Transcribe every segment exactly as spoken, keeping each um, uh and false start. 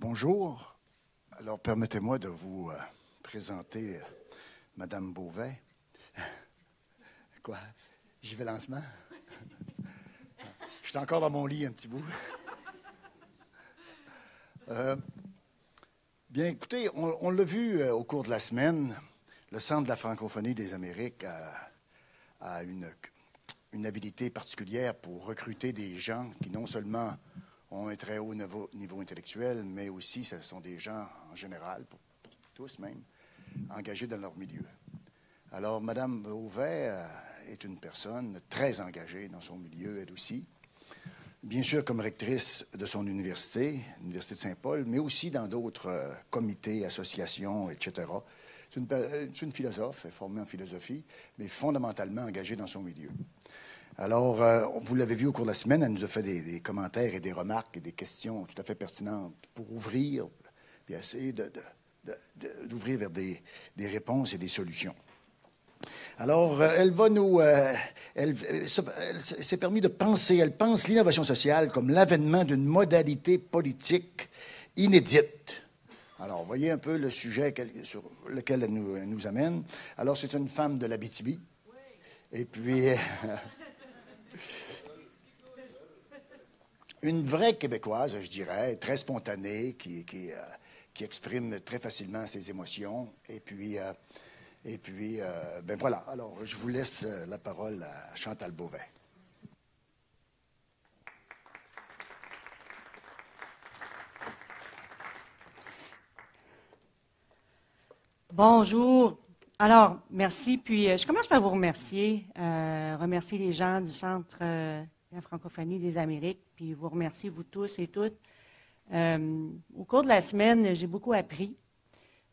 Bonjour. Alors, permettez-moi de vous euh, présenter euh, Madame Beauvais. Quoi? J'y vais lancement? J'étais encore dans mon lit un petit bout. Euh, bien, écoutez, on, on l'a vu euh, au cours de la semaine, le Centre de la francophonie des Amériques a, a une, une habilité particulière pour recruter des gens qui non seulement ont un très haut niveau, niveau intellectuel, mais aussi ce sont des gens en général, pour, pour tous même, engagés dans leur milieu. Alors, Madame Beauvais euh, est une personne très engagée dans son milieu, elle aussi. Bien sûr, comme rectrice de son université, l'Université de Saint-Paul, mais aussi dans d'autres euh, comités, associations, et cetera. C'est une, une philosophe, formée en philosophie, mais fondamentalement engagée dans son milieu. Alors, euh, vous l'avez vu au cours de la semaine, elle nous a fait des, des commentaires et des remarques et des questions tout à fait pertinentes pour ouvrir, puis essayer de, de, de, d'ouvrir vers des, des réponses et des solutions. Alors, euh, elle va nous... Euh, elle, elle, elle s'est permis de penser, elle pense l'innovation sociale comme l'avènement d'une modalité politique inédite. Alors, voyez un peu le sujet sur lequel elle nous, elle nous amène. Alors, c'est une femme de l'Abitibi. Et puis... Euh, une vraie Québécoise, je dirais, très spontanée, qui, qui, euh, qui exprime très facilement ses émotions. Et puis... Euh, Et puis, euh, ben voilà. Alors, je vous laisse la parole à Chantal Beauvais. Bonjour. Alors, merci. Puis, je commence par vous remercier, euh, remercier les gens du Centre euh, de la francophonie des Amériques, puis vous remercier, vous tous et toutes. Euh, au cours de la semaine, j'ai beaucoup appris.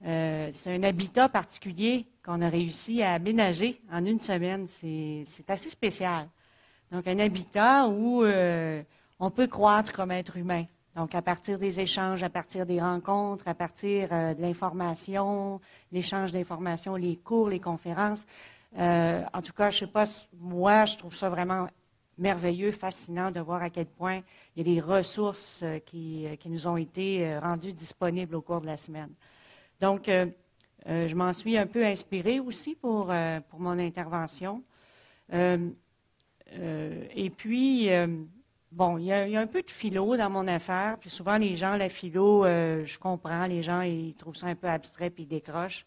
Euh, c'est un habitat particulier qu'on a réussi à aménager en une semaine. C'est assez spécial. Donc, un habitat où euh, on peut croître comme être humain. Donc, à partir des échanges, à partir des rencontres, à partir euh, de l'information, l'échange d'informations, les cours, les conférences. Euh, en tout cas, je ne sais pas, moi, je trouve ça vraiment merveilleux, fascinant de voir à quel point il y a des ressources euh, qui, qui nous ont été euh, rendues disponibles au cours de la semaine. Donc, euh, euh, je m'en suis un peu inspirée aussi pour, euh, pour mon intervention. Euh, euh, et puis, euh, bon, il y, a, il y a un peu de philo dans mon affaire. Puis souvent, les gens, la philo, euh, je comprends, les gens, ils trouvent ça un peu abstrait puis ils décrochent.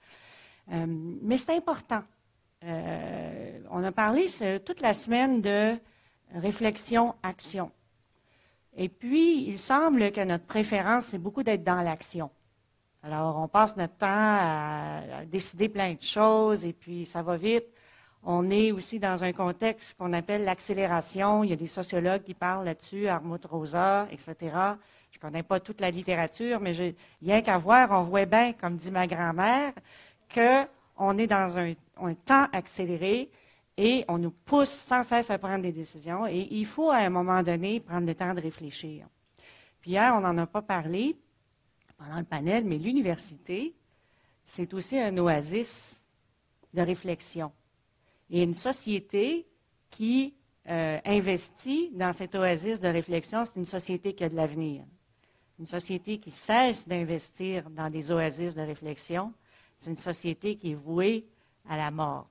Euh, mais c'est important. Euh, on a parlé toute la semaine de réflexion-action. Et puis, il semble que notre préférence, c'est beaucoup d'être dans l'action. Alors, on passe notre temps à, à décider plein de choses et puis ça va vite. On est aussi dans un contexte qu'on appelle l'accélération. Il y a des sociologues qui parlent là-dessus, Armut Rosa, et cetera. Je ne connais pas toute la littérature, mais je, rien qu'à voir, on voit bien, comme dit ma grand-mère, qu'on est dans un, un temps accéléré et on nous pousse sans cesse à prendre des décisions. Et il faut, à un moment donné, prendre le temps de réfléchir. Puis hier, on n'en a pas parlé pendant le panel, mais l'université, c'est aussi un oasis de réflexion. Et une société qui euh, investit dans cet oasis de réflexion, c'est une société qui a de l'avenir. Une société qui cesse d'investir dans des oasis de réflexion, c'est une société qui est vouée à la mort.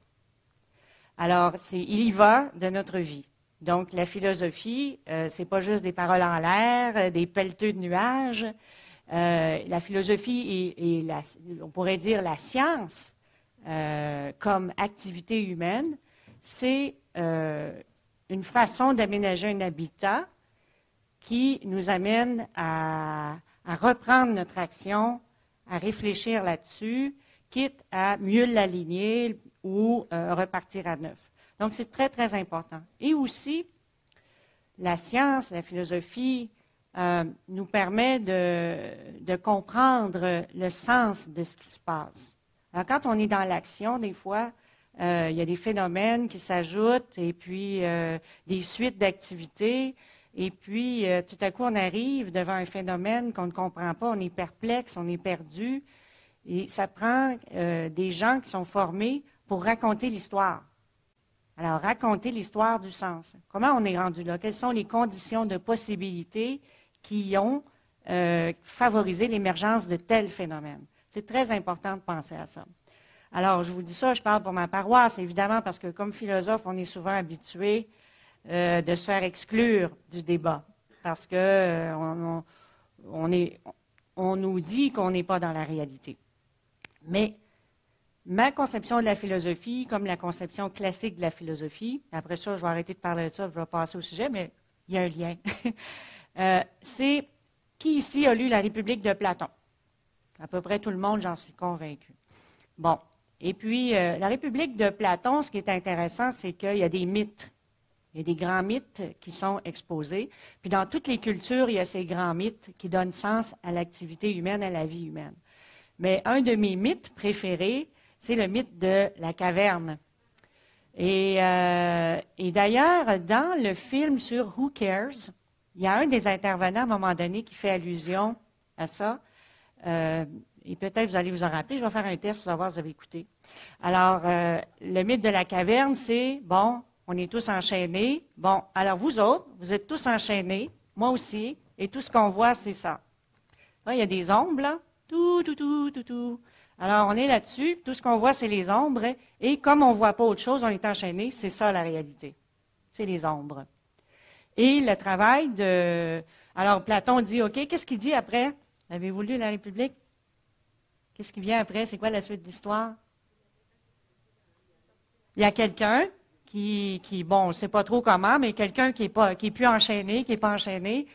Alors, il y va de notre vie. Donc, la philosophie, euh, c'est pas juste des paroles en l'air, des pelleteux de nuages. Euh, la philosophie et, et la, on pourrait dire la science euh, comme activité humaine, c'est euh, une façon d'aménager un habitat qui nous amène à, à reprendre notre action, à réfléchir là-dessus, quitte à mieux l'aligner ou euh, repartir à neuf. Donc, c'est très, très important. Et aussi, la science, la philosophie, Euh, nous permet de, de comprendre le sens de ce qui se passe. Alors, quand on est dans l'action, des fois, euh, il y a des phénomènes qui s'ajoutent et puis euh, des suites d'activités. Et puis, euh, tout à coup, on arrive devant un phénomène qu'on ne comprend pas, on est perplexe, on est perdu. Et ça prend euh, des gens qui sont formés pour raconter l'histoire. Alors, raconter l'histoire du sens. Comment on est rendu là? Quelles sont les conditions de possibilité qui ont euh, favoriser l'émergence de tels phénomènes. C'est très important de penser à ça. Alors, je vous dis ça, je parle pour ma paroisse, évidemment, parce que comme philosophe, on est souvent habitué euh, de se faire exclure du débat, parce que euh, on, on, est, on nous dit qu'on n'est pas dans la réalité. Mais ma conception de la philosophie, comme la conception classique de la philosophie, après ça, je vais arrêter de parler de ça, je vais passer au sujet, mais il y a un lien. euh, c'est qui ici a lu la République de Platon? À peu près tout le monde, j'en suis convaincu. Bon. Et puis, euh, la République de Platon, ce qui est intéressant, c'est qu'il y a des mythes. Il y a des grands mythes qui sont exposés. Puis dans toutes les cultures, il y a ces grands mythes qui donnent sens à l'activité humaine, à la vie humaine. Mais un de mes mythes préférés, c'est le mythe de la caverne. Et, euh, et d'ailleurs, dans le film sur Who cares?, il y a un des intervenants à un moment donné qui fait allusion à ça. Euh, Et peut-être vous allez vous en rappeler, je vais faire un test pour savoir si vous avez écouté. Alors, euh, le mythe de la caverne, c'est, bon, on est tous enchaînés. Bon, alors vous autres, vous êtes tous enchaînés, moi aussi, et tout ce qu'on voit, c'est ça. Là, il y a des ombres, là. Tout, tout, tout, tout, tout. Alors, on est là-dessus, tout ce qu'on voit, c'est les ombres, et comme on ne voit pas autre chose, on est enchaînés, c'est ça la réalité. C'est les ombres. Et le travail de... Alors, Platon dit, OK, qu'est-ce qu'il dit après? Avez-vous lu la République? Qu'est-ce qui vient après? C'est quoi la suite de l'histoire? Il y a quelqu'un qui, qui, bon, on ne sait pas trop comment, mais quelqu'un qui n'est pas, qui est plus enchaîné, qui n'est pas enchaîné,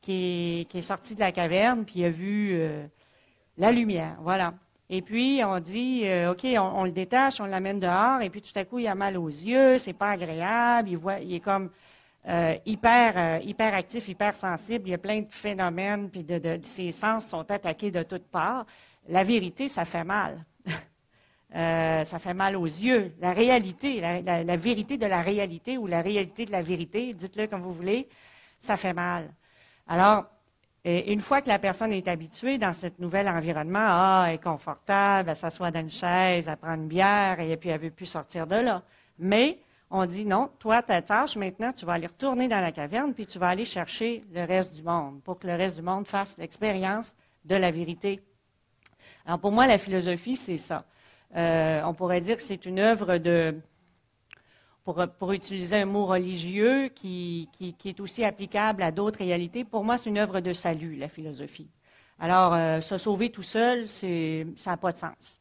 qui est, qui est sorti de la caverne, puis il a vu euh, la lumière, voilà. Et puis, on dit, euh, OK, on, on le détache, on l'amène dehors, et puis tout à coup, il a mal aux yeux, c'est pas agréable, il voit, il est comme euh, hyper, euh, hyper actif, hyper sensible, il y a plein de phénomènes, puis de, de, de, ses sens sont attaqués de toutes parts. La vérité, ça fait mal. euh, ça fait mal aux yeux. La réalité, la, la, la vérité de la réalité ou la réalité de la vérité, dites-le comme vous voulez, ça fait mal. Alors, et, une fois que la personne est habituée dans ce nouvel environnement, ah, elle est confortable, elle s'assoit dans une chaise, elle prend une bière et puis elle ne veut plus sortir de là. Mais on dit non, toi, ta tâche, maintenant, tu vas aller retourner dans la caverne puis tu vas aller chercher le reste du monde pour que le reste du monde fasse l'expérience de la vérité. Alors, pour moi, la philosophie, c'est ça. Euh, on pourrait dire que c'est une œuvre de, pour, pour utiliser un mot religieux, qui, qui, qui est aussi applicable à d'autres réalités. Pour moi, c'est une œuvre de salut, la philosophie. Alors, euh, se sauver tout seul, c'est, ça n'a pas de sens.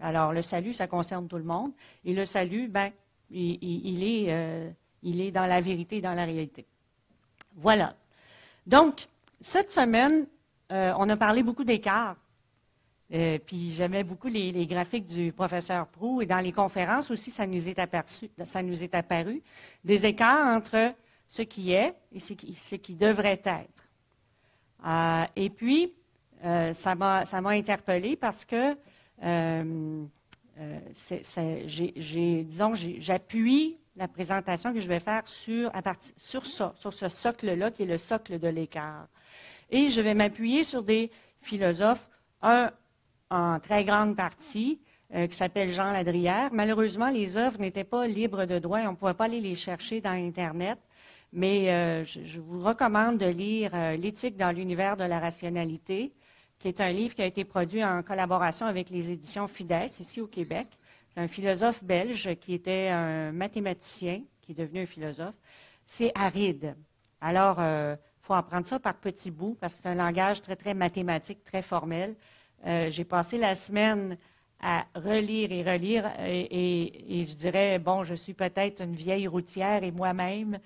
Alors, le salut, ça concerne tout le monde. Et le salut, ben, il, il, il, est, euh, il est dans la vérité, dans la réalité. Voilà. Donc, cette semaine, euh, on a parlé beaucoup d'écarts. Euh, puis j'aimais beaucoup les, les graphiques du professeur Proulx, et dans les conférences aussi, ça nous est aperçu, ça nous est apparu, des écarts entre ce qui est et ce qui, ce qui devrait être. Euh, et puis, euh, ça m'a interpellée parce que, euh, euh, c'est, c'est, j'ai, j'ai, disons, j'appuie la présentation que je vais faire sur, à partir, sur ça, sur ce socle-là qui est le socle de l'écart. Et je vais m'appuyer sur des philosophes, un en très grande partie, euh, qui s'appelle Jean Ladrière. Malheureusement, les œuvres n'étaient pas libres de droit, on ne pouvait pas aller les chercher dans Internet, mais euh, je, je vous recommande de lire euh, « L'éthique dans l'univers de la rationalité », qui est un livre qui a été produit en collaboration avec les éditions FIDES, ici au Québec. C'est un philosophe belge qui était un mathématicien, qui est devenu un philosophe. C'est aride. Alors, euh, il faut apprendre ça par petits bouts, parce que c'est un langage très, très mathématique, très formel. Euh, j'ai passé la semaine à relire et relire et, et, et je dirais, bon, je suis peut-être une vieille routière et moi-même,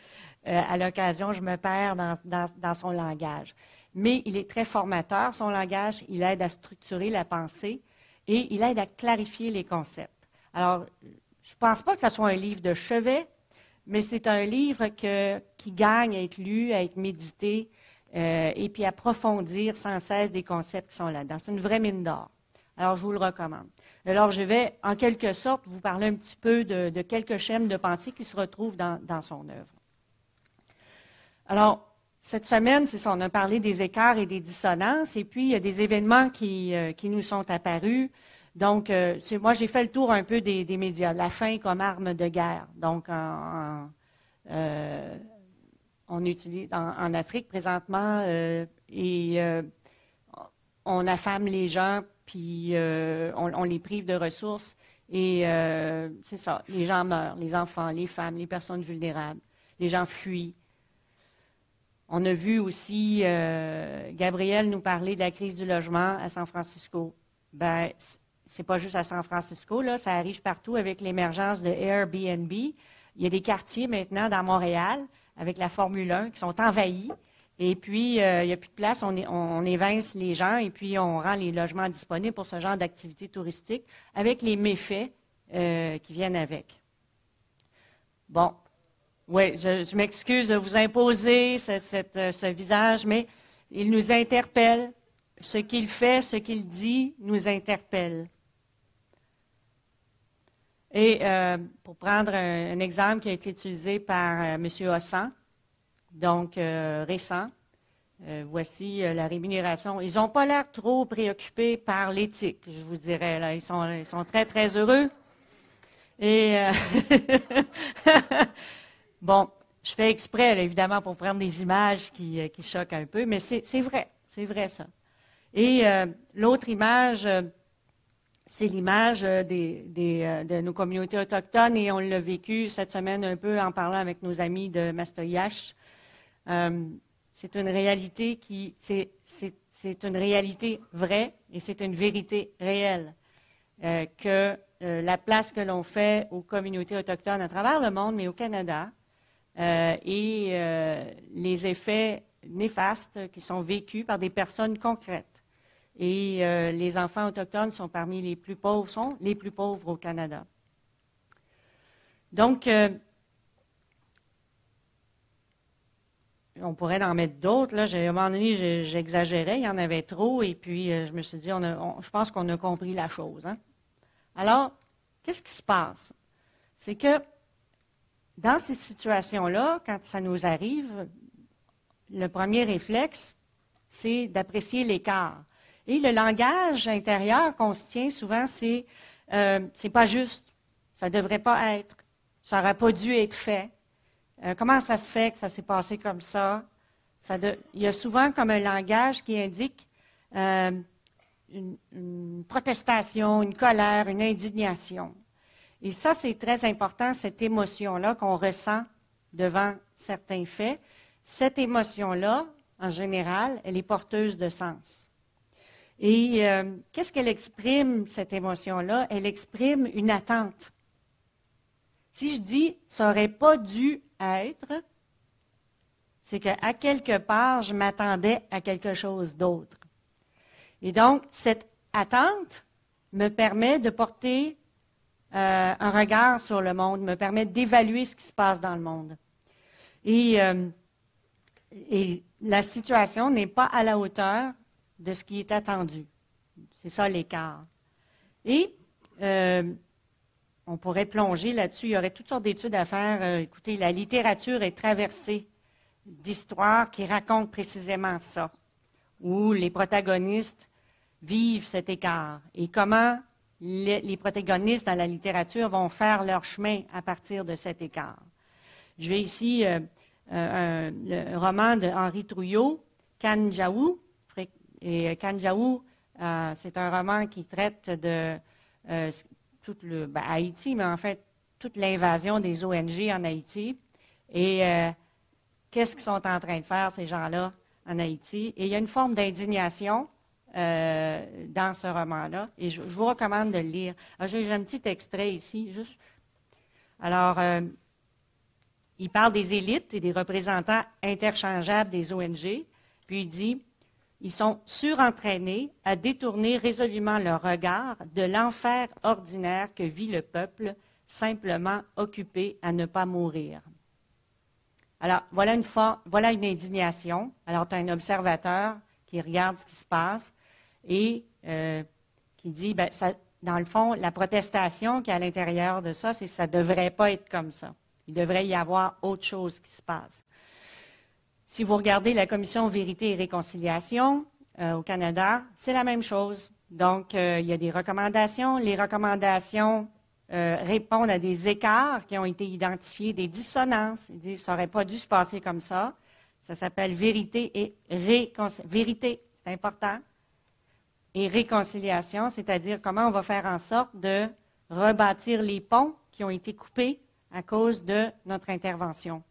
euh, à l'occasion, je me perds dans, dans, dans son langage. Mais il est très formateur, son langage, il aide à structurer la pensée et il aide à clarifier les concepts. Alors, je ne pense pas que ce soit un livre de chevet, mais c'est un livre que, qui gagne à être lu, à être médité, Euh, et puis approfondir sans cesse des concepts qui sont là-dedans. C'est une vraie mine d'or. Alors, je vous le recommande. Alors, je vais, en quelque sorte, vous parler un petit peu de, de quelques schèmes de pensée qui se retrouvent dans, dans son œuvre. Alors, cette semaine, c'est ça, on a parlé des écarts et des dissonances, et puis il y a des événements qui, euh, qui nous sont apparus. Donc, euh, moi, j'ai fait le tour un peu des, des médias. La faim comme arme de guerre. Donc, en... en euh, on utilise en, en Afrique présentement euh, et euh, on affame les gens, puis euh, on, on les prive de ressources. Et euh, c'est ça, les gens meurent, les enfants, les femmes, les personnes vulnérables, les gens fuient. On a vu aussi, euh, Gabriel nous parler de la crise du logement à San Francisco. Bien, c'est pas juste à San Francisco, là, ça arrive partout avec l'émergence de Airbnb. Il y a des quartiers maintenant dans Montréal, avec la Formule un, qui sont envahis. Et puis, euh, il n'y a plus de place, on, est, on évince les gens et puis on rend les logements disponibles pour ce genre d'activité touristique avec les méfaits euh, qui viennent avec. Bon, oui, je, je m'excuse de vous imposer cette, cette, ce visage, mais il nous interpelle. Ce qu'il fait, ce qu'il dit nous interpelle. Et euh, pour prendre un, un exemple qui a été utilisé par euh, M. Hossan, donc euh, récent, euh, voici euh, la rémunération. Ils n'ont pas l'air trop préoccupés par l'éthique, je vous dirais. Là. Ils sont, ils sont très, très heureux. Et euh, bon, je fais exprès, là, évidemment, pour prendre des images qui, qui choquent un peu, mais c'est vrai, c'est vrai ça. Et euh, l'autre image, euh, c'est l'image des, des, euh, de nos communautés autochtones, et on l'a vécu cette semaine un peu en parlant avec nos amis de Mastoyash. Euh, c'est une réalité qui, c'est, c'est, c'est une réalité vraie et c'est une vérité réelle euh, que euh, la place que l'on fait aux communautés autochtones à travers le monde, mais au Canada, euh, et euh, les effets néfastes qui sont vécus par des personnes concrètes. Et euh, les enfants autochtones sont parmi les plus pauvres, sont les plus pauvres au Canada. Donc, euh, on pourrait en mettre d'autres. À un moment donné, j'exagérais, il y en avait trop, et puis euh, je me suis dit, on a, on, je pense qu'on a compris la chose. Hein? Alors, qu'est-ce qui se passe? C'est que dans ces situations-là, quand ça nous arrive, le premier réflexe, c'est d'apprécier l'écart. Et le langage intérieur qu'on se tient souvent, c'est euh, « c'est pas juste, ça devrait pas être, ça n'aurait pas dû être fait. Euh, comment ça se fait que ça s'est passé comme ça? » Ça de, il y a souvent comme un langage qui indique euh, une, une protestation, une colère, une indignation. Et ça, c'est très important, cette émotion-là qu'on ressent devant certains faits. Cette émotion-là, en général, elle est porteuse de sens. Et euh, qu'est-ce qu'elle exprime, cette émotion-là? Elle exprime une attente. Si je dis « ça n'aurait pas dû être », c'est qu'à quelque part, je m'attendais à quelque chose d'autre. Et donc, cette attente me permet de porter euh, un regard sur le monde, me permet d'évaluer ce qui se passe dans le monde. Et, euh, et la situation n'est pas à la hauteur de ce qui est attendu. C'est ça l'écart. Et euh, on pourrait plonger là-dessus. Il y aurait toutes sortes d'études à faire. Euh, écoutez, la littérature est traversée d'histoires qui racontent précisément ça, où les protagonistes vivent cet écart. Et comment les, les protagonistes dans la littérature vont faire leur chemin à partir de cet écart. Je vais ici euh, euh, un, le roman de Henri Trouillot, Kanjaou. Et Kanjaou, euh, c'est un roman qui traite de euh, toute le, ben, Haïti, mais en fait, toute l'invasion des O N G en Haïti. Et euh, qu'est-ce qu'ils sont en train de faire, ces gens-là, en Haïti? Et il y a une forme d'indignation euh, dans ce roman-là. Et je, je vous recommande de le lire. J'ai un petit extrait ici. Juste. Alors, euh, il parle des élites et des représentants interchangeables des O N G. Puis il dit... Ils sont surentraînés à détourner résolument leur regard de l'enfer ordinaire que vit le peuple, simplement occupé à ne pas mourir. Alors, voilà une, voilà une indignation. Alors, tu as un observateur qui regarde ce qui se passe et euh, qui dit, ben, ça, dans le fond, la protestation qui est à l'intérieur de ça, c'est que ça ne devrait pas être comme ça. Il devrait y avoir autre chose qui se passe. Si vous regardez la commission Vérité et Réconciliation euh, au Canada, c'est la même chose. Donc, euh, il y a des recommandations. Les recommandations euh, répondent à des écarts qui ont été identifiés, des dissonances. Ils disent, ça n'aurait pas dû se passer comme ça. Ça s'appelle vérité et réconciliation. Vérité, c'est important. Et réconciliation, c'est-à-dire comment on va faire en sorte de rebâtir les ponts qui ont été coupés à cause de notre intervention.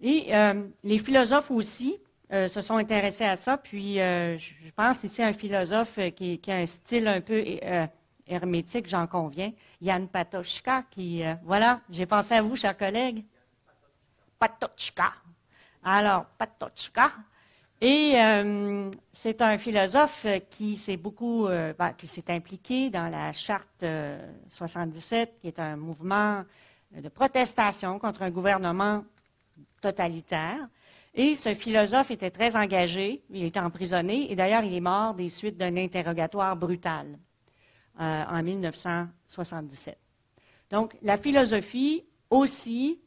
Et euh, les philosophes aussi euh, se sont intéressés à ça. Puis, euh, je pense ici à un philosophe qui, qui a un style un peu euh, hermétique, j'en conviens, Jan Patocka, qui, euh, voilà, j'ai pensé à vous, chers collègues. Patocka. Alors, Patocka. Et euh, c'est un philosophe qui s'est beaucoup, euh, ben, qui s'est impliqué dans la Charte euh, soixante-dix-sept, qui est un mouvement de protestation contre un gouvernement totalitaire. Et ce philosophe était très engagé, il était emprisonné, et d'ailleurs il est mort des suites d'un interrogatoire brutal euh, en mille neuf cent soixante-dix-sept. Donc la philosophie aussi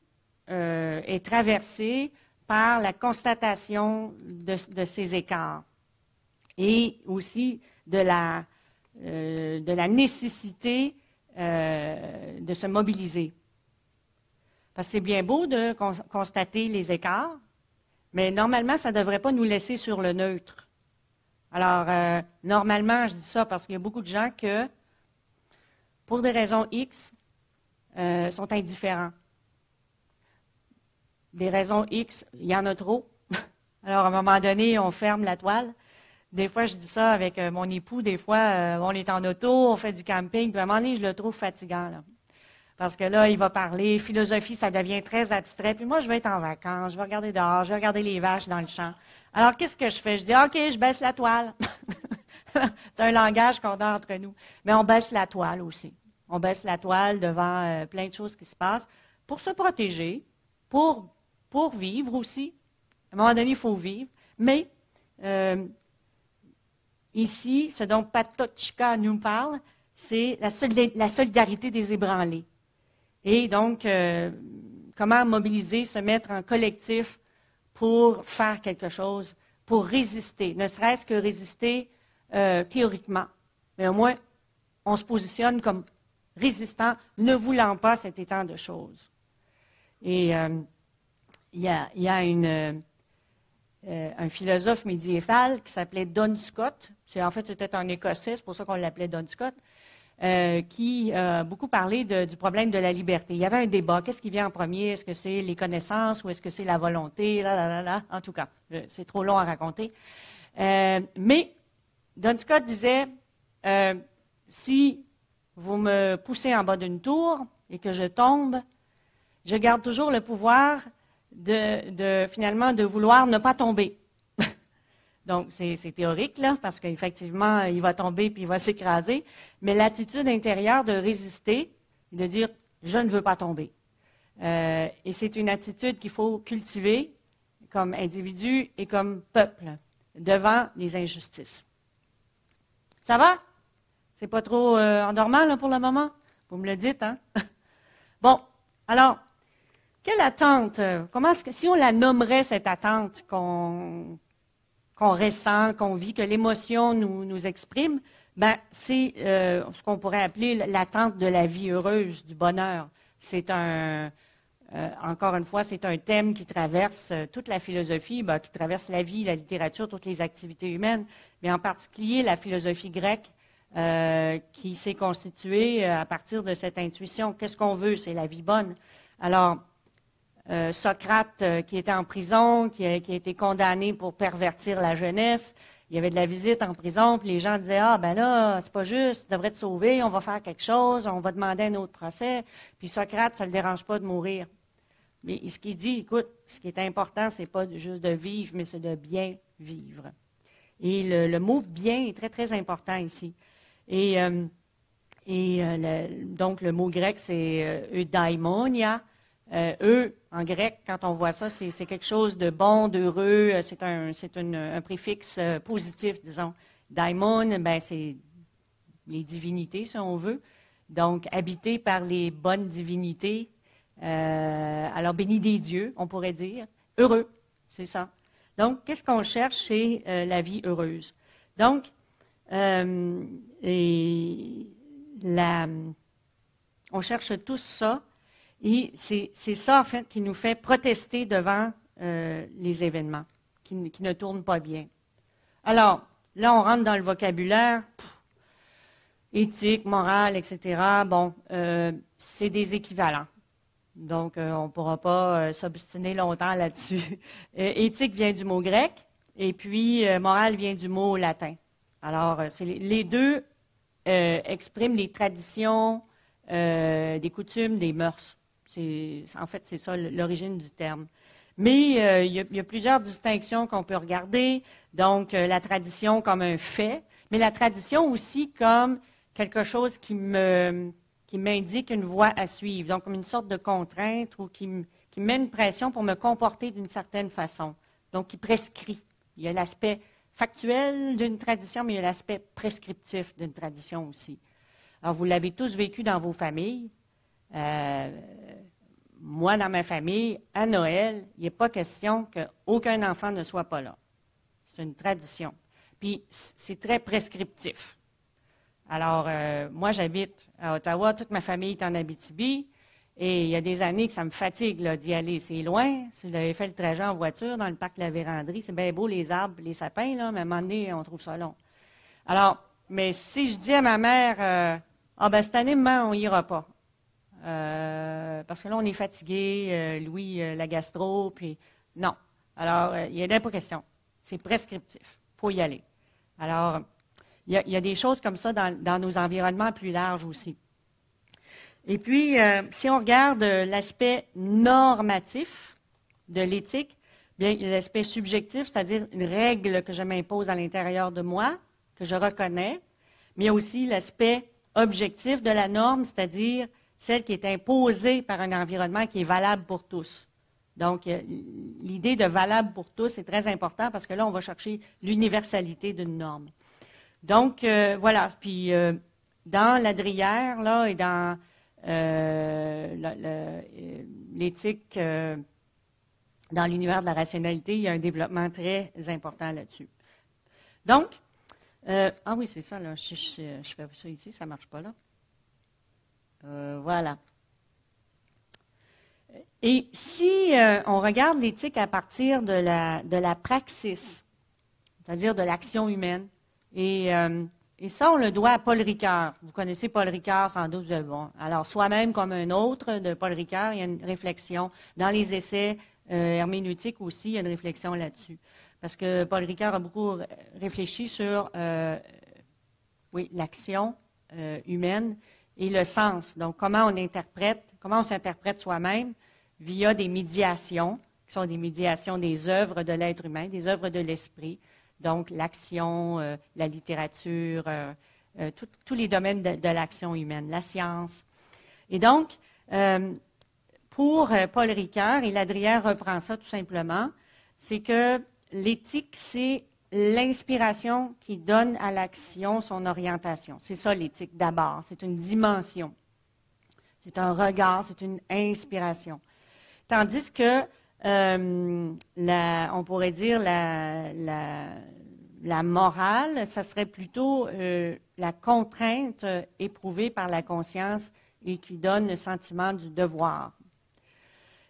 euh, est traversée par la constatation de, de ces écarts et aussi de la, euh, de la nécessité euh, de se mobiliser. Parce que c'est bien beau de constater les écarts, mais normalement, ça ne devrait pas nous laisser sur le neutre. Alors, euh, normalement, je dis ça parce qu'il y a beaucoup de gens que, pour des raisons X, euh, sont indifférents. Des raisons X, il y en a trop. Alors, à un moment donné, on ferme la toile. Des fois, je dis ça avec mon époux. Des fois, euh, on est en auto, on fait du camping. Puis à un moment donné, je le trouve fatigant, là. Parce que là, il va parler, philosophie, ça devient très abstrait. Puis moi, je vais être en vacances, je vais regarder dehors, je vais regarder les vaches dans le champ. Alors, qu'est-ce que je fais? Je dis, OK, je baisse la toile. C'est un langage qu'on a entre nous. Mais on baisse la toile aussi. On baisse la toile devant euh, plein de choses qui se passent pour se protéger, pour, pour vivre aussi. À un moment donné, il faut vivre. Mais euh, ici, ce dont Patocka nous parle, c'est la, solida- la solidarité des ébranlés. Et donc, euh, comment mobiliser, se mettre en collectif pour faire quelque chose, pour résister, ne serait-ce que résister euh, théoriquement. Mais au moins, on se positionne comme résistant, ne voulant pas cet étang de choses. Et il euh, y a, y a une, euh, un philosophe médiéval qui s'appelait Duns Scot. En fait, c'était un Écossais, c'est pour ça qu'on l'appelait Duns Scot. Euh, qui a euh, beaucoup parlé de, du problème de la liberté. Il y avait un débat. Qu'est-ce qui vient en premier? Est-ce que c'est les connaissances ou est-ce que c'est la volonté? Là, là, là, là. En tout cas, c'est trop long à raconter. Euh, mais Duns Scot disait, euh, si vous me poussez en bas d'une tour et que je tombe, je garde toujours le pouvoir de, de finalement de vouloir ne pas tomber. Donc, c'est théorique, là, parce qu'effectivement, il va tomber puis il va s'écraser. Mais l'attitude intérieure de résister, de dire « je ne veux pas tomber euh, ». Et c'est une attitude qu'il faut cultiver comme individu et comme peuple devant les injustices. Ça va? C'est pas trop euh, endormant, là, pour le moment? Vous me le dites, hein? Bon, alors... Quelle attente? Comment est-ce que, si on la nommerait, cette attente qu'on... qu'on ressent, qu'on vit, que l'émotion nous, nous exprime, ben, c'est euh, ce qu'on pourrait appeler l'attente de la vie heureuse, du bonheur. C'est un, euh, encore une fois, c'est un thème qui traverse toute la philosophie, ben, qui traverse la vie, la littérature, toutes les activités humaines, mais en particulier la philosophie grecque euh, qui s'est constituée à partir de cette intuition. Qu'est-ce qu'on veut? C'est la vie bonne. Alors, Euh, Socrate euh, qui était en prison, qui a, qui a été condamné pour pervertir la jeunesse. Il y avait de la visite en prison, puis les gens disaient « Ah, ben là, c'est pas juste, tu devrais te sauver, on va faire quelque chose, on va demander un autre procès. » Puis Socrate, ça ne le dérange pas de mourir. Mais ce qu'il dit, écoute, ce qui est important, c'est pas juste de vivre, mais c'est de bien vivre. Et le, le mot « bien » est très, très important ici. Et, euh, et euh, le, donc, le mot grec, c'est euh, « eudaimonia ». Euh, eux, en grec, quand on voit ça, c'est quelque chose de bon, d'heureux, c'est un, un préfixe euh, positif, disons. Daimon, ben, c'est les divinités, si on veut. Donc, habité par les bonnes divinités, euh, alors béni des dieux, on pourrait dire. Heureux, c'est ça. Donc, qu'est-ce qu'on cherche, c'est euh, la vie heureuse. Donc, euh, et la, on cherche tous ça. Et c'est ça, en fait, qui nous fait protester devant euh, les événements, qui, qui ne tournent pas bien. Alors, là, on rentre dans le vocabulaire, pff, éthique, morale, et cetera. Bon, euh, c'est des équivalents. Donc, euh, on ne pourra pas euh, s'obstiner longtemps là-dessus. Euh, éthique vient du mot grec, et puis euh, morale vient du mot latin. Alors, euh, c'est les, les deux euh, expriment les traditions, euh, des coutumes, des mœurs. En fait, c'est ça l'origine du terme. Mais euh, il y a, il y a plusieurs distinctions qu'on peut regarder. Donc, euh, la tradition comme un fait, mais la tradition aussi comme quelque chose qui me... qui m'indique une voie à suivre, donc comme une sorte de contrainte ou qui, m, qui met une pression pour me comporter d'une certaine façon, donc qui prescrit. Il y a l'aspect factuel d'une tradition, mais il y a l'aspect prescriptif d'une tradition aussi. Alors, vous l'avez tous vécu dans vos familles. Euh, moi, dans ma famille, à Noël, il n'est pas question qu'aucun enfant ne soit pas là. C'est une tradition. Puis, c'est très prescriptif. Alors, euh, moi, j'habite à Ottawa, toute ma famille est en Abitibi, et il y a des années que ça me fatigue d'y aller. C'est loin. Si vous avez fait le trajet en voiture dans le parc de la Vérendry, c'est bien beau, les arbres, les sapins, là, mais à un moment donné, on trouve ça long. Alors, mais si je dis à ma mère, euh, « Ah, ben cette année, maman, on n'ira pas. Euh, » Parce que là, on est fatigué, euh, Louis, euh, la gastro, puis non. Alors, euh, il n'y a pas question. C'est prescriptif. Il faut y aller. Alors... Il y, a, il y a des choses comme ça dans, dans nos environnements plus larges aussi. Et puis, euh, si on regarde l'aspect normatif de l'éthique, bien l'aspect subjectif, c'est-à-dire une règle que je m'impose à l'intérieur de moi, que je reconnais, mais aussi l'aspect objectif de la norme, c'est-à-dire celle qui est imposée par un environnement qui est valable pour tous. Donc, l'idée de valable pour tous est très importante parce que là, on va chercher l'universalité d'une norme. Donc, euh, voilà. Puis, euh, dans Ladrière, là, et dans euh, l'éthique, euh, dans l'univers de la rationalité, il y a un développement très important là-dessus. Donc, euh, ah oui, c'est ça, là. Je, je, je fais ça ici, ça ne marche pas, là. Euh, voilà. Et si euh, on regarde l'éthique à partir de la, de la praxis, c'est-à-dire de l'action humaine, Et, euh, et ça, on le doit à Paul Ricoeur. Vous connaissez Paul Ricoeur, sans doute. Bon. Alors, Soi-même comme un autre de Paul Ricoeur, il y a une réflexion. Dans les essais euh, herméneutiques aussi, il y a une réflexion là-dessus. Parce que Paul Ricoeur a beaucoup réfléchi sur euh, oui, l'action euh, humaine et le sens. Donc, comment on interprète, comment on s'interprète soi-même via des médiations, qui sont des médiations des œuvres de l'être humain, des œuvres de l'esprit. Donc, l'action, euh, la littérature, euh, euh, tout, tous les domaines de, de l'action humaine, la science. Et donc, euh, pour euh, Paul Ricoeur, et Ladrière reprend ça tout simplement, c'est que l'éthique, c'est l'inspiration qui donne à l'action son orientation. C'est ça l'éthique d'abord, c'est une dimension, c'est un regard, c'est une inspiration. Tandis que Euh, la, on pourrait dire la, la, la morale, ça serait plutôt euh, la contrainte éprouvée par la conscience et qui donne le sentiment du devoir.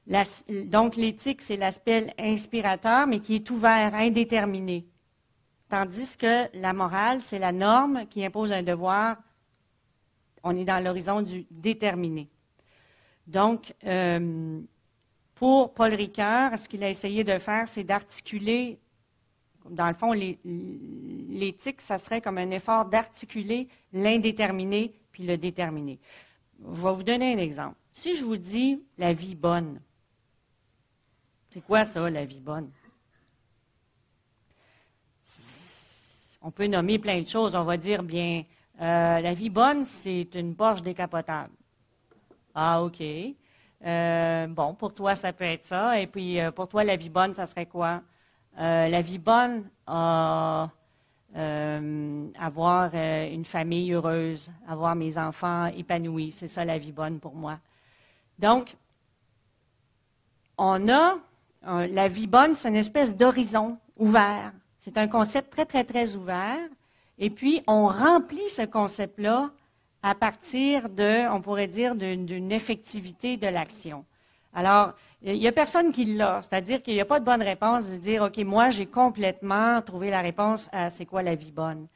La, donc, l'éthique, c'est l'aspect inspirateur, mais qui est ouvert, indéterminé. Tandis que la morale, c'est la norme qui impose un devoir. On est dans l'horizon du déterminé. Donc, euh, pour Paul Ricoeur, ce qu'il a essayé de faire, c'est d'articuler, dans le fond, l'éthique, ça serait comme un effort d'articuler l'indéterminé puis le déterminé. Je vais vous donner un exemple. Si je vous dis la vie bonne, c'est quoi ça, la vie bonne? On peut nommer plein de choses. On va dire, bien, euh, la vie bonne, c'est une Porsche décapotable. Ah, OK. Euh, bon, pour toi, ça peut être ça. Et puis, euh, pour toi, la vie bonne, ça serait quoi? Euh, la vie bonne, euh, euh, avoir euh, une famille heureuse, avoir mes enfants épanouis. C'est ça, la vie bonne pour moi. Donc, on a euh, la vie bonne, c'est une espèce d'horizon ouvert. C'est un concept très, très, très ouvert. Et puis, on remplit ce concept-là à partir de, on pourrait dire, d'une effectivité de l'action. Alors, il n'y a personne qui l'a, c'est-à-dire qu'il n'y a pas de bonne réponse de dire « OK, moi, j'ai complètement trouvé la réponse à c'est quoi la vie bonne ».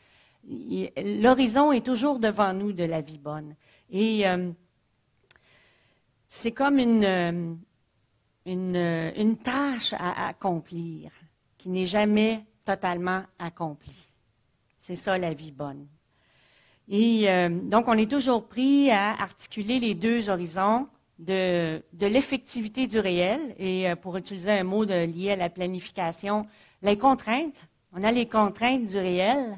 L'horizon est toujours devant nous de la vie bonne. Et euh, c'est comme une, une, une tâche à accomplir qui n'est jamais totalement accomplie. C'est ça la vie bonne. Et euh, donc, on est toujours pris à articuler les deux horizons de, de l'effectivité du réel et, euh, pour utiliser un mot de, lié à la planification, les contraintes. On a les contraintes du réel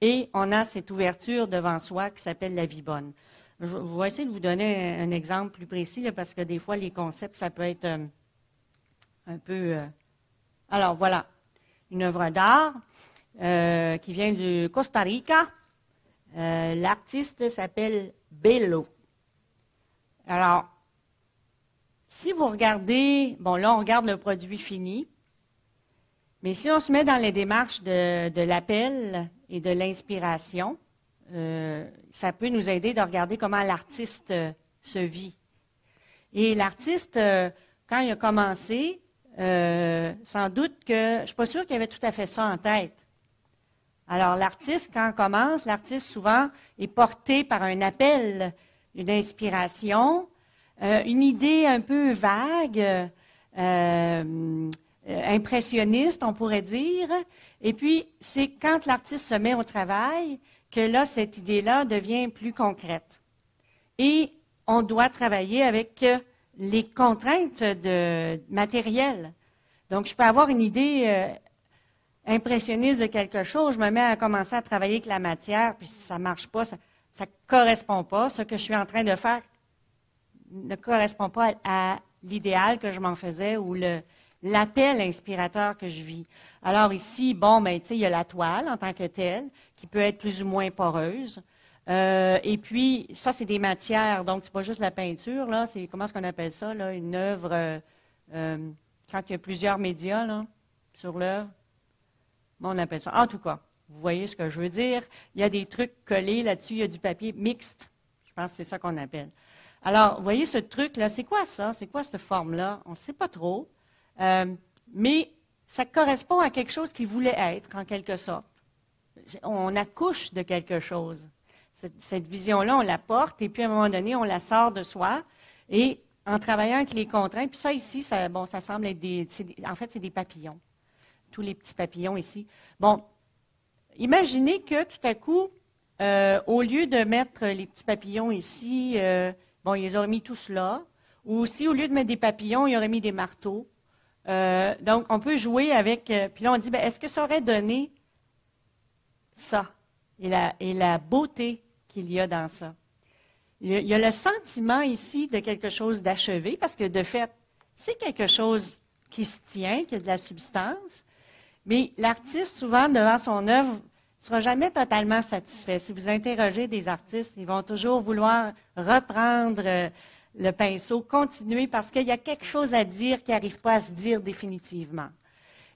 et on a cette ouverture devant soi qui s'appelle la vie bonne. Je, je vais essayer de vous donner un, un exemple plus précis là, parce que des fois, les concepts, ça peut être euh, un peu... Euh, alors, voilà, une œuvre d'art euh, qui vient du Costa Rica. Euh, l'artiste s'appelle Bello. Alors, si vous regardez, bon là on regarde le produit fini, mais si on se met dans les démarches de, de l'appel et de l'inspiration, euh, ça peut nous aider de regarder comment l'artiste euh, se vit. Et l'artiste, euh, quand il a commencé, euh, sans doute que, je ne suis pas sûre qu'il avait tout à fait ça en tête. Alors, l'artiste, quand on commence, l'artiste, souvent, est porté par un appel, une inspiration, euh, une idée un peu vague, euh, impressionniste, on pourrait dire. Et puis, c'est quand l'artiste se met au travail que là, cette idée-là devient plus concrète. Et on doit travailler avec les contraintes de matériel. Donc, je peux avoir une idée... Euh, impressionniste de quelque chose, je me mets à commencer à travailler avec la matière, puis si ça ne marche pas, ça ne correspond pas. Ce que je suis en train de faire ne correspond pas à, à l'idéal que je m'en faisais ou l'appel inspirateur que je vis. Alors ici, bon, ben, tu sais, il y a la toile en tant que telle, qui peut être plus ou moins poreuse. Euh, et puis, ça, c'est des matières, donc c'est pas juste la peinture, là, c'est, comment est-ce qu'on appelle ça, là, une œuvre, euh, euh, quand il y a plusieurs médias, là, sur l'œuvre. On appelle ça. En tout cas, vous voyez ce que je veux dire. Il y a des trucs collés là-dessus. Il y a du papier mixte. Je pense que c'est ça qu'on appelle. Alors, vous voyez ce truc-là. C'est quoi ça? C'est quoi cette forme-là? On ne sait pas trop. Euh, mais ça correspond à quelque chose qu'il voulait être, en quelque sorte. On accouche de quelque chose. Cette, cette vision-là, on la porte. Et puis, à un moment donné, on la sort de soi. Et en travaillant avec les contraintes, puis ça ici, ça, bon, ça semble être des... En fait, c'est des papillons. Tous les petits papillons ici. Bon, imaginez que tout à coup, euh, au lieu de mettre les petits papillons ici, euh, bon, ils auraient mis tout cela, ou si au lieu de mettre des papillons, ils auraient mis des marteaux. Euh, donc, on peut jouer avec, euh, puis là, on dit, ben, est-ce que ça aurait donné ça et la, et la beauté qu'il y a dans ça? Il y a, il y a le sentiment ici de quelque chose d'achevé, parce que de fait, c'est quelque chose qui se tient, qui a de la substance. Mais l'artiste, souvent, devant son œuvre, ne sera jamais totalement satisfait. Si vous interrogez des artistes, ils vont toujours vouloir reprendre euh, le pinceau, continuer, parce qu'il y a quelque chose à dire qui n'arrive pas à se dire définitivement.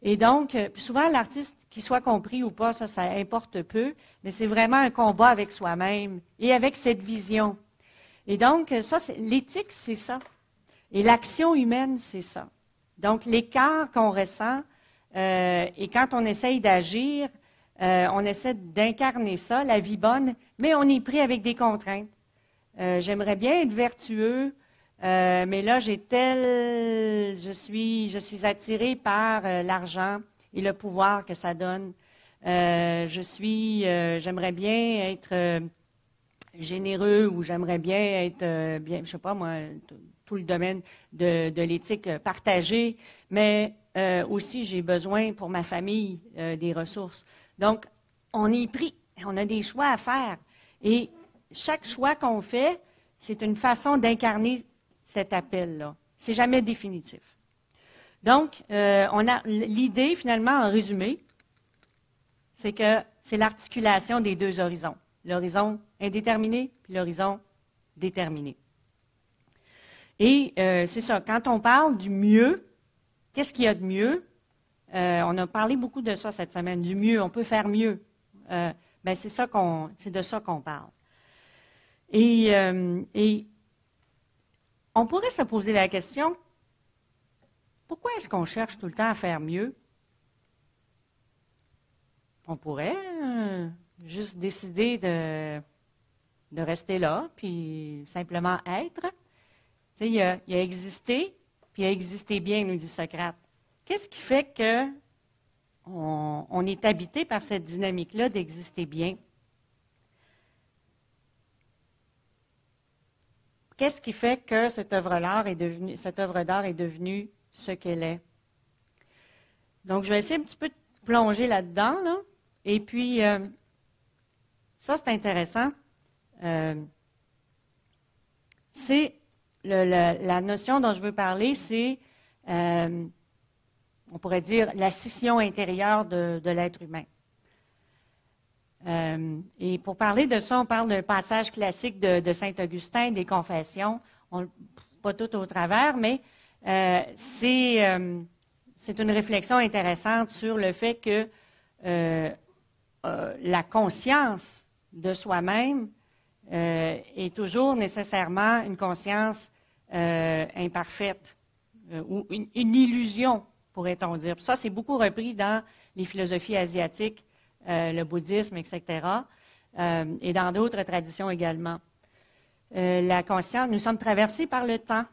Et donc, euh, souvent, l'artiste, qu'il soit compris ou pas, ça, ça importe peu, mais c'est vraiment un combat avec soi-même et avec cette vision. Et donc, ça, l'éthique, c'est ça. Et l'action humaine, c'est ça. Donc, l'écart qu'on ressent, Euh, et quand on essaye d'agir, euh, on essaie d'incarner ça, la vie bonne, mais on est pris avec des contraintes. Euh, j'aimerais bien être vertueux, euh, mais là, j'ai tel, je suis, je suis attirée par euh, l'argent et le pouvoir que ça donne. Euh, je suis, euh, j'aimerais bien être euh, généreux ou j'aimerais bien être, euh, bien, je sais pas moi, tout le domaine de, de l'éthique partagée, mais Euh, aussi, j'ai besoin pour ma famille euh, des ressources. Donc, on est pris. On a des choix à faire. Et chaque choix qu'on fait, c'est une façon d'incarner cet appel-là. C'est jamais définitif. Donc, euh, on a l'idée, finalement, en résumé, c'est que c'est l'articulation des deux horizons. L'horizon indéterminé puis l'horizon déterminé. Et euh, c'est ça. Quand on parle du mieux, qu'est-ce qu'il y a de mieux? Euh, on a parlé beaucoup de ça cette semaine, du mieux, on peut faire mieux. Euh, ben c'est ça qu'on, c'est de ça qu'on parle. Et, euh, et on pourrait se poser la question, Pourquoi est-ce qu'on cherche tout le temps à faire mieux? On pourrait euh, juste décider de, de rester là, puis simplement être. Tu sais, il a, il a existé, puis il a existé bien, nous dit Socrate. Qu'est-ce qui fait que on, on est habité par cette dynamique-là d'exister bien? Qu'est-ce qui fait que cette œuvre d'art est devenue, cette œuvre d'art est devenue ce qu'elle est? Donc, je vais essayer un petit peu de plonger là-dedans, là. Et puis, euh, ça, c'est intéressant. Euh, c'est le, le, la notion dont je veux parler, c'est, euh, on pourrait dire, la scission intérieure de, de l'être humain. Euh, et pour parler de ça, on parle d'un passage classique de, de Saint-Augustin, des Confessions, on, pas tout au travers, mais euh, c'est euh, une réflexion intéressante sur le fait que euh, euh, la conscience de soi-même euh, est toujours nécessairement une conscience euh, imparfaite euh, ou une, une illusion, pourrait-on dire. Ça, c'est beaucoup repris dans les philosophies asiatiques. Euh, le bouddhisme, et cetera, euh, et dans d'autres traditions également. Euh, la conscience, nous sommes traversés par le temps.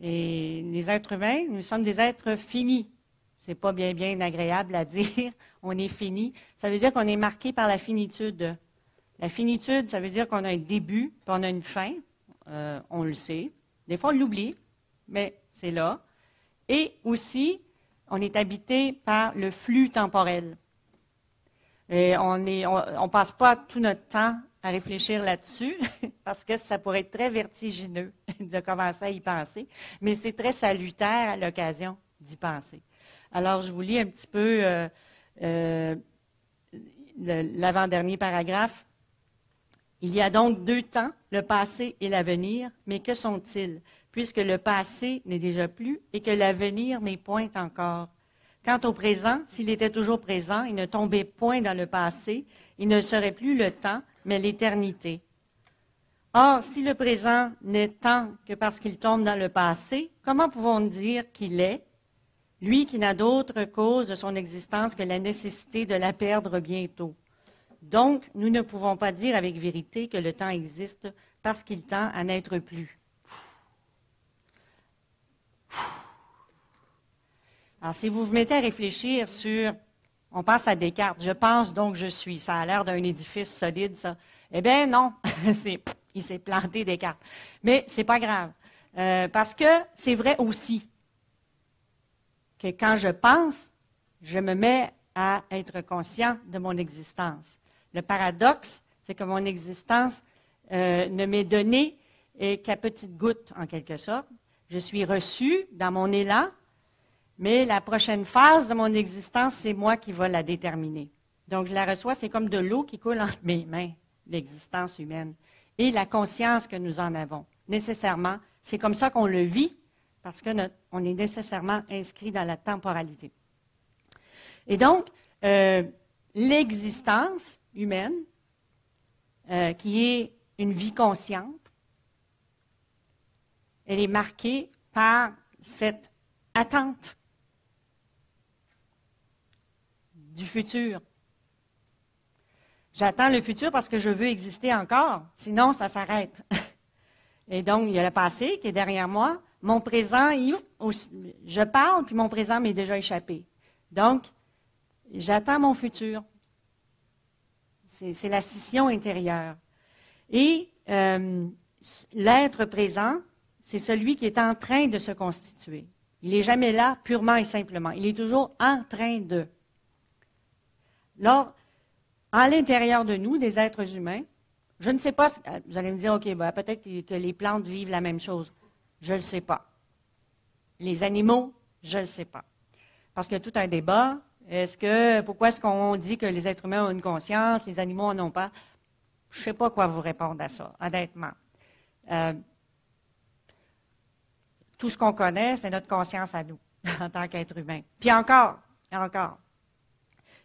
Et les êtres humains, nous sommes des êtres finis. C'est pas bien, bien agréable à dire, on est fini. Ça veut dire qu'on est marqué par la finitude. La finitude, ça veut dire qu'on a un début, puis on a une fin, euh, on le sait. Des fois, on l'oublie, mais c'est là. Et aussi, on est habité par le flux temporel. Et on est, on, on passe pas tout notre temps à réfléchir là-dessus, parce que ça pourrait être très vertigineux de commencer à y penser, mais c'est très salutaire à l'occasion d'y penser. Alors, je vous lis un petit peu euh, euh, l'avant-dernier paragraphe. « Il y a donc deux temps, le passé et l'avenir, mais que sont-ils, puisque le passé n'est déjà plus et que l'avenir n'est point encore? Quant au présent, s'il était toujours présent et ne tombait point dans le passé, il ne serait plus le temps, mais l'éternité. Or, si le présent n'est tant que parce qu'il tombe dans le passé, comment pouvons-nous dire qu'il est, lui qui n'a d'autre cause de son existence que la nécessité de la perdre bientôt? Donc, nous ne pouvons pas dire avec vérité que le temps existe parce qu'il tend à n'être plus. » Alors, si vous vous mettez à réfléchir sur, on pense à Descartes, « je pense donc je suis », ça a l'air d'un édifice solide, ça. Eh bien, non, il s'est planté Descartes. Mais c'est pas grave, euh, parce que c'est vrai aussi que quand je pense, je me mets à être conscient de mon existence. Le paradoxe, c'est que mon existence euh, ne m'est donnée qu'à petites gouttes, en quelque sorte. Je suis reçu dans mon élan, mais la prochaine phase de mon existence, c'est moi qui vais la déterminer. Donc, je la reçois, c'est comme de l'eau qui coule entre mes mains, l'existence humaine, et la conscience que nous en avons. Nécessairement, c'est comme ça qu'on le vit, parce qu'on est nécessairement inscrit dans la temporalité. Et donc, euh, l'existence humaine, euh, qui est une vie consciente, elle est marquée par cette attente du futur. J'attends le futur parce que je veux exister encore, sinon ça s'arrête. Et donc, il y a le passé qui est derrière moi, mon présent, il, je parle, puis mon présent m'est déjà échappé. Donc, j'attends mon futur. C'est la scission intérieure. Et euh, l'être présent, c'est celui qui est en train de se constituer. Il n'est jamais là purement et simplement. Il est toujours en train de. Alors, à l'intérieur de nous, des êtres humains, je ne sais pas, vous allez me dire, OK, ben, peut-être que les plantes vivent la même chose. Je ne le sais pas. Les animaux, je ne le sais pas. Parce qu'il y a tout un débat. Est-ce que, pourquoi est-ce qu'on dit que les êtres humains ont une conscience, les animaux n'en ont pas? Je ne sais pas quoi vous répondre à ça, honnêtement. Euh, Tout ce qu'on connaît, c'est notre conscience à nous, en tant qu'être humain. Puis encore, encore.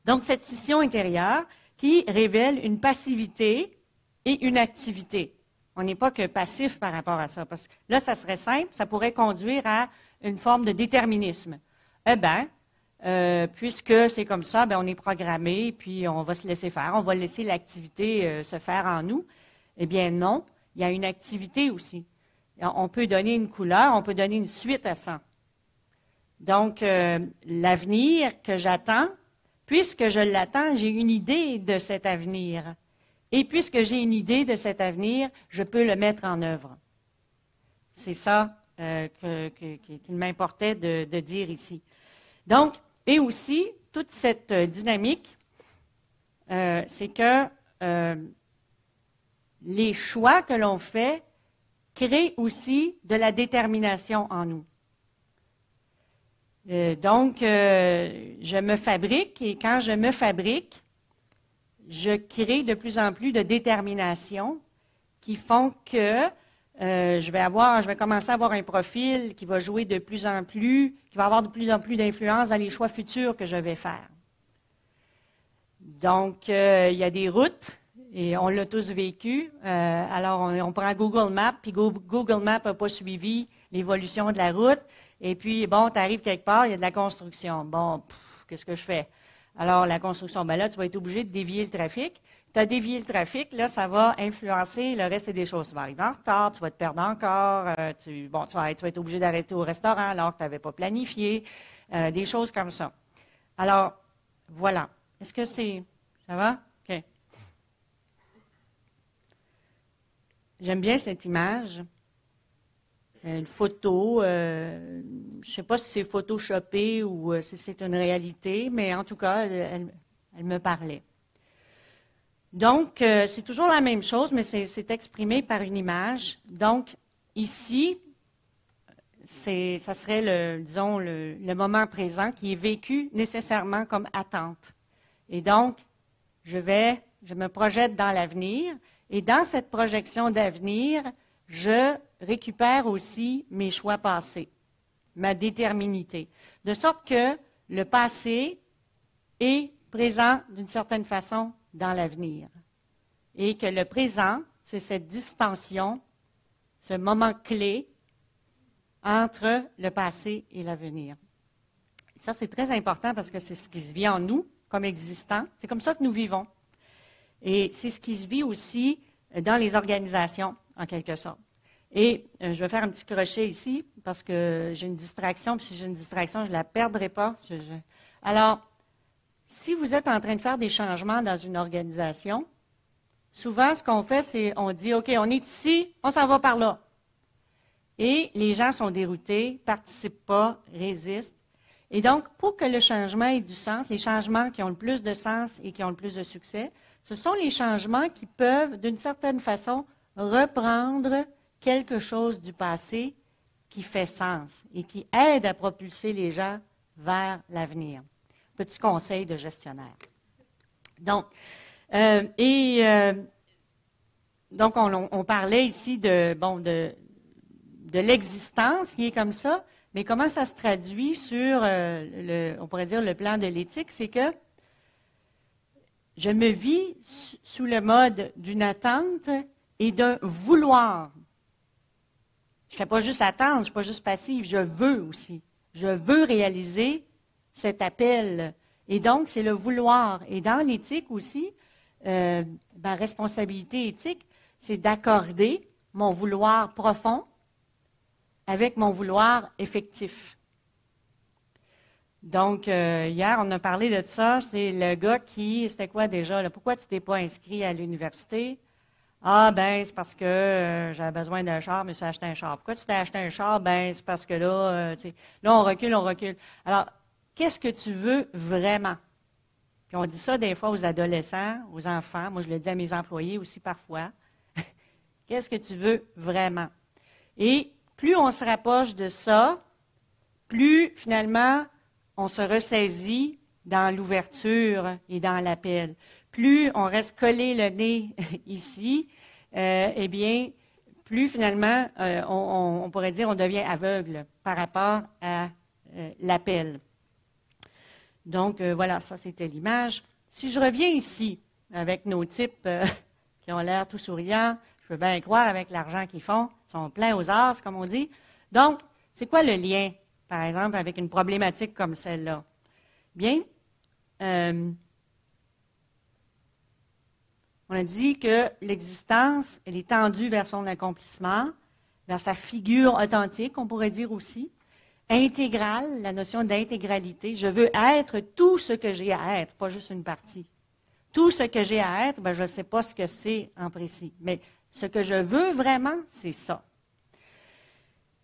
Donc, cette scission intérieure qui révèle une passivité et une activité. On n'est pas que passif par rapport à ça. Parce que là, ça serait simple, ça pourrait conduire à une forme de déterminisme. Eh bien, euh, puisque c'est comme ça, ben, on est programmé, puis on va se laisser faire, on va laisser l'activité euh, se faire en nous. Eh bien non, il y a une activité aussi. On peut donner une couleur, on peut donner une suite à ça. Donc, euh, l'avenir que j'attends, puisque je l'attends, j'ai une idée de cet avenir. Et puisque j'ai une idée de cet avenir, je peux le mettre en œuvre. C'est ça euh, que, que, qu'il m'importait de, de dire ici. Donc, et aussi, toute cette dynamique, euh, c'est que euh, les choix que l'on fait créent aussi de la détermination en nous. Euh, donc, euh, je me fabrique, et quand je me fabrique, je crée de plus en plus de déterminations qui font que euh, je vais avoir, je vais commencer à avoir un profil qui va jouer de plus en plus, qui va avoir de plus en plus d'influence dans les choix futurs que je vais faire. Donc, euh, il y a des routes, et on l'a tous vécu. Euh, alors, on, on prend Google Maps, puis Google Maps n'a pas suivi l'évolution de la route. Et puis, bon, tu arrives quelque part, il y a de la construction. Bon, qu'est-ce que je fais? Alors, la construction, ben là, tu vas être obligé de dévier le trafic. Tu as dévié le trafic, là, ça va influencer le reste des choses. Tu vas arriver en retard, tu vas te perdre encore, euh, tu, bon, tu vas être, tu vas être obligé d'arrêter au restaurant alors que tu n'avais pas planifié, euh, des choses comme ça. Alors, voilà. Est-ce que c'est... Ça va? OK. J'aime bien cette image. Une photo, euh, je ne sais pas si c'est photoshopé ou euh, si c'est une réalité, mais en tout cas, elle, elle me parlait. Donc, euh, c'est toujours la même chose, mais c'est exprimé par une image. Donc, ici, ça serait, le, disons, le, le moment présent qui est vécu nécessairement comme attente. Et donc, je vais, je me projette dans l'avenir, et dans cette projection d'avenir, je récupère aussi mes choix passés, ma déterminité. De sorte que le passé est présent d'une certaine façon dans l'avenir. Et que le présent, c'est cette distension, ce moment clé entre le passé et l'avenir. Ça, c'est très important parce que c'est ce qui se vit en nous comme existants. C'est comme ça que nous vivons. Et c'est ce qui se vit aussi dans les organisations, en quelque sorte. Et euh, je vais faire un petit crochet ici, parce que j'ai une distraction, puis si j'ai une distraction, je ne la perdrai pas. Je, je... Alors, si vous êtes en train de faire des changements dans une organisation, souvent, ce qu'on fait, c'est on dit, OK, on est ici, on s'en va par là. Et les gens sont déroutés, ne participent pas, résistent. Et donc, pour que le changement ait du sens, les changements qui ont le plus de sens et qui ont le plus de succès, ce sont les changements qui peuvent, d'une certaine façon, reprendre quelque chose du passé qui fait sens et qui aide à propulser les gens vers l'avenir. Petit conseil de gestionnaire. Donc, euh, et, euh, donc on, on parlait ici de, bon, de, de l'existence qui est comme ça, mais comment ça se traduit sur, euh, le, on pourrait dire, le plan de l'éthique, c'est que je me vis sous le mode d'une attente et d'un vouloir. Je ne fais pas juste attendre, je ne suis pas juste passive, je veux aussi. Je veux réaliser cet appel. Et donc, c'est le vouloir. Et dans l'éthique aussi, euh, ma responsabilité éthique, c'est d'accorder mon vouloir profond avec mon vouloir effectif. Donc, euh, hier, on a parlé de ça, c'est le gars qui, c'était quoi déjà, là, pourquoi tu t'es pas inscrit à l'université? Ah, ben, c'est parce que euh, j'avais besoin d'un char, mais je me suis acheté un char. Pourquoi tu t'es acheté un char? Ben, c'est parce que là, euh, tu sais, là, on recule, on recule. Alors, qu'est-ce que tu veux vraiment? Puis on dit ça des fois aux adolescents, aux enfants. Moi, je le dis à mes employés aussi parfois. Qu'est-ce que tu veux vraiment? Et plus on se rapproche de ça, plus, finalement, on se ressaisit dans l'ouverture et dans l'appel. Plus on reste collé le nez ici, euh, eh bien, plus finalement, euh, on, on pourrait dire, on devient aveugle par rapport à euh, l'appel. Donc, euh, voilà, ça, c'était l'image. Si je reviens ici, avec nos types euh, qui ont l'air tout souriants, Je peux bien croire avec l'argent qu'ils font. Ils sont pleins aux as, comme on dit. Donc, c'est quoi le lien, par exemple, avec une problématique comme celle-là? Bien, euh, on a dit que l'existence, elle est tendue vers son accomplissement, vers sa figure authentique, on pourrait dire aussi. Intégrale, la notion d'intégralité. Je veux être tout ce que j'ai à être, pas juste une partie. Tout ce que j'ai à être, ben, je ne sais pas ce que c'est en précis. Mais ce que je veux vraiment, c'est ça.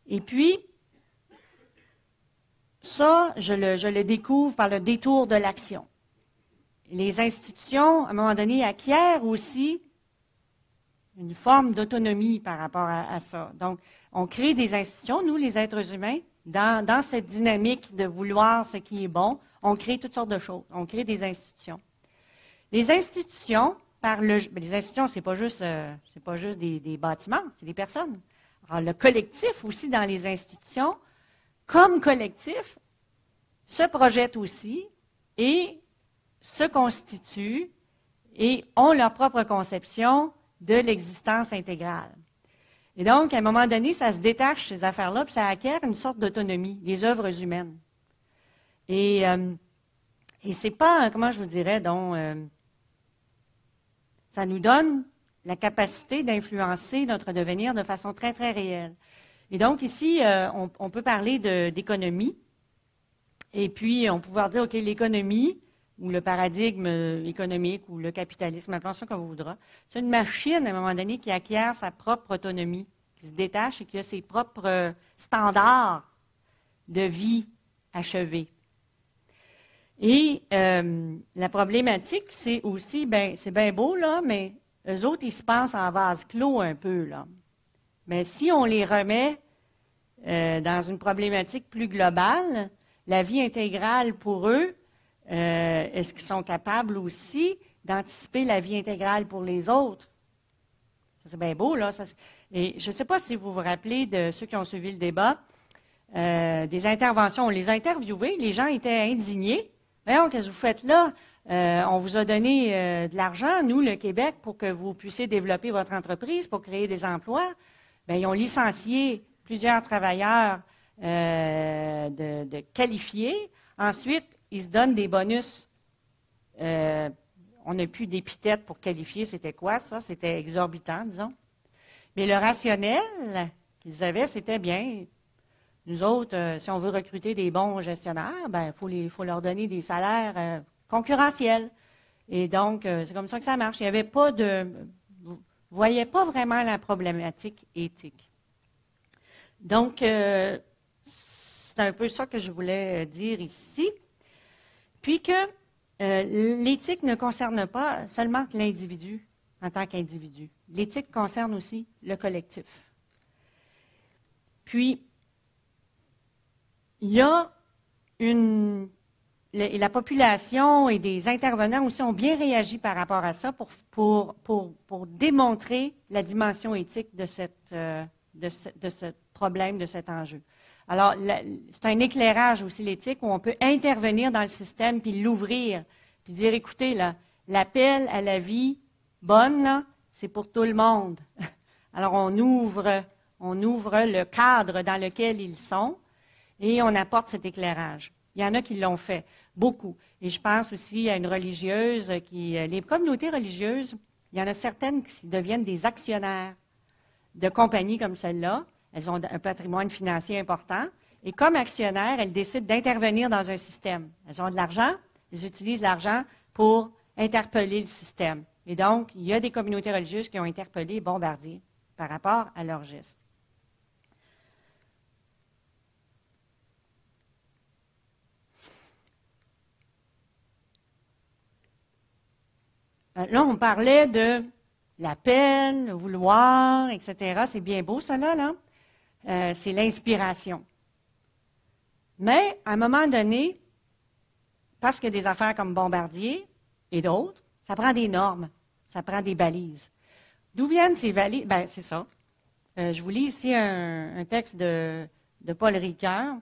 Et puis, ça, je le, je le découvre par le détour de l'action. Les institutions, à un moment donné, acquièrent aussi une forme d'autonomie par rapport à, à ça. Donc, on crée des institutions, nous, les êtres humains, dans, dans cette dynamique de vouloir ce qui est bon, on crée toutes sortes de choses. On crée des institutions. Les institutions, par le, les institutions, c'est pas juste, euh, c'est pas juste des, des bâtiments, c'est des personnes. Alors, le collectif aussi dans les institutions, comme collectif, se projette aussi et se constituent et ont leur propre conception de l'existence intégrale. Et donc, à un moment donné, ça se détache, ces affaires-là, puis ça acquiert une sorte d'autonomie, les œuvres humaines. Et, euh, et c'est pas, comment je vous dirais, donc, euh, ça nous donne la capacité d'influencer notre devenir de façon très, très réelle. Et donc, ici, euh, on, on peut parler d'économie, et puis on peut pouvoir dire, OK, l'économie, ou le paradigme économique, ou le capitalisme, appelons ça comme on voudra. C'est une machine, à un moment donné, qui acquiert sa propre autonomie, qui se détache et qui a ses propres standards de vie achevés. Et euh, la problématique, c'est aussi, ben, c'est bien beau, là, mais eux autres, ils se pensent en vase clos un peu, là. Mais si on les remet euh, dans une problématique plus globale, la vie intégrale pour eux, Euh, est-ce qu'ils sont capables aussi d'anticiper la vie intégrale pour les autres? C'est bien beau, là. Ça, et je ne sais pas si vous vous rappelez de ceux qui ont suivi le débat, euh, des interventions. On les a interviewés, les gens étaient indignés. « Voyons, qu'est-ce que vous faites là? Euh, on vous a donné euh, de l'argent, nous, le Québec, pour que vous puissiez développer votre entreprise, pour créer des emplois. » Bien, ils ont licencié plusieurs travailleurs euh, de, de qualifiés. Ensuite, ils se donnent des bonus. Euh, on n'a plus d'épithète pour qualifier c'était quoi, ça. C'était exorbitant, disons. Mais le rationnel qu'ils avaient, c'était bien. Nous autres, euh, si on veut recruter des bons gestionnaires, ben, faut les, faut leur donner des salaires euh, concurrentiels. Et donc, euh, c'est comme ça que ça marche. Il n'y avait pas de... Vous ne voyez pas vraiment la problématique éthique. Donc, euh, c'est un peu ça que je voulais dire ici. Puis que euh, l'éthique ne concerne pas seulement l'individu en tant qu'individu. L'éthique concerne aussi le collectif. Puis, il y a une... Le, la population et des intervenants aussi ont bien réagi par rapport à ça pour, pour, pour, pour démontrer la dimension éthique de, cette, euh, de, ce, de ce problème, de cet enjeu. Alors, c'est un éclairage aussi, l'éthique, où on peut intervenir dans le système, puis l'ouvrir, puis dire, écoutez, là, l'appel à la vie bonne, c'est pour tout le monde. Alors, on ouvre, on ouvre le cadre dans lequel ils sont, et on apporte cet éclairage. Il y en a qui l'ont fait, beaucoup. Et je pense aussi à une religieuse qui... Les communautés religieuses, il y en a certaines qui deviennent des actionnaires de compagnies comme celle-là. Elles ont un patrimoine financier important. Et comme actionnaires, elles décident d'intervenir dans un système. Elles ont de l'argent. Elles utilisent l'argent pour interpeller le système. Et donc, il y a des communautés religieuses qui ont interpellé Bombardier par rapport à leurs gestes. Là, on parlait de l'appel, le vouloir, et cetera. C'est bien beau, ça, là, là. Euh, c'est l'inspiration. Mais, à un moment donné, parce que des affaires comme Bombardier et d'autres, ça prend des normes, ça prend des balises. D'où viennent ces balises? Bien, c'est ça. Euh, je vous lis ici un, un texte de, de Paul Ricoeur.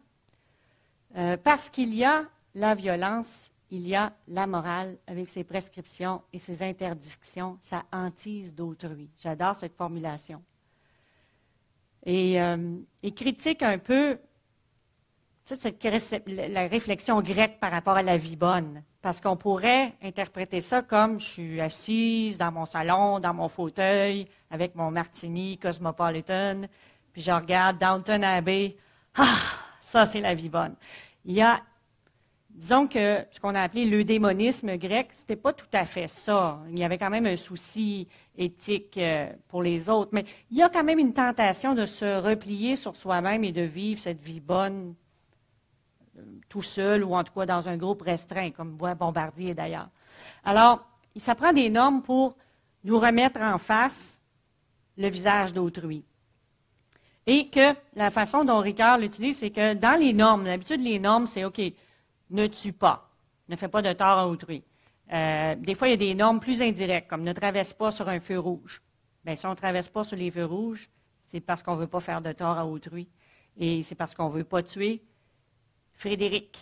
Euh, parce qu'il y a la violence il y a la morale avec ses prescriptions et ses interdictions, sa hantise d'autrui. J'adore cette formulation. Et, euh, et critique un peu toute cette, la réflexion grecque par rapport à la vie bonne. Parce qu'on pourrait interpréter ça comme je suis assise dans mon salon, dans mon fauteuil, avec mon martini cosmopolitan, puis je regarde Downton Abbey. Ah, ça c'est la vie bonne. Il y a, disons que ce qu'on a appelé l'eudémonisme grec, c'était pas tout à fait ça. Il y avait quand même un souci éthique pour les autres, mais il y a quand même une tentation de se replier sur soi-même et de vivre cette vie bonne tout seul ou en tout cas dans un groupe restreint, comme voit Bombardier d'ailleurs. Alors, ça prend des normes pour nous remettre en face le visage d'autrui. Et que la façon dont Ricoeur l'utilise, c'est que dans les normes, d'habitude les normes, c'est OK, ne tue pas, ne fais pas de tort à autrui. Euh, des fois, il y a des normes plus indirectes, comme ne traverse pas sur un feu rouge. Bien, si on ne traverse pas sur les feux rouges, c'est parce qu'on ne veut pas faire de tort à autrui. Et c'est parce qu'on ne veut pas tuer Frédéric.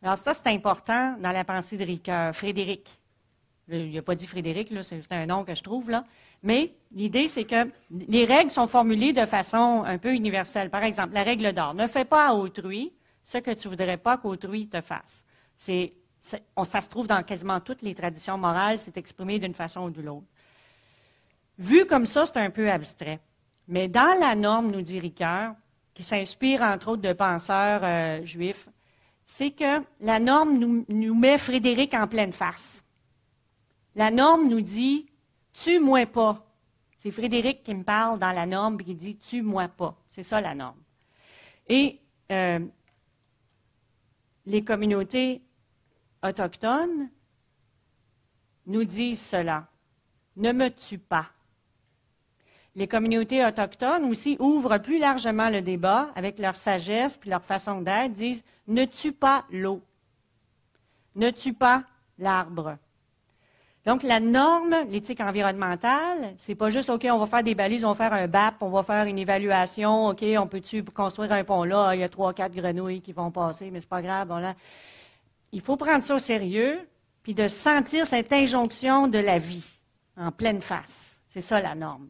Alors ça, c'est important dans la pensée de Ricoeur. Frédéric. Il n'a pas dit Frédéric, c'est juste un nom que je trouve, là. Mais l'idée, c'est que les règles sont formulées de façon un peu universelle. Par exemple, la règle d'or. Ne fais pas à autrui ce que tu ne voudrais pas qu'autrui te fasse. C'est, c'est, on, ça se trouve dans quasiment toutes les traditions morales, c'est exprimé d'une façon ou de l'autre. Vu comme ça, c'est un peu abstrait. Mais dans la norme, nous dit Ricoeur, qui s'inspire entre autres de penseurs euh, juifs, c'est que la norme nous, nous met Frédéric en pleine face. La norme nous dit « tue-moi pas ». C'est Frédéric qui me parle dans la norme et qui dit « tue-moi pas ». C'est ça la norme. Et euh, les communautés autochtones nous disent cela. « Ne me tue pas ». Les communautés autochtones aussi ouvrent plus largement le débat avec leur sagesse puis leur façon d'être, disent « ne tue pas l'eau »,« ne tue pas l'arbre ». Donc, la norme, l'éthique environnementale, c'est pas juste « OK, on va faire des balises, on va faire un B A P, on va faire une évaluation, OK, on peut-tu construire un pont là, il y a trois, quatre grenouilles qui vont passer, mais c'est pas grave. Bon, là. » Il faut prendre ça au sérieux puis de sentir cette injonction de la vie en pleine face. C'est ça la norme.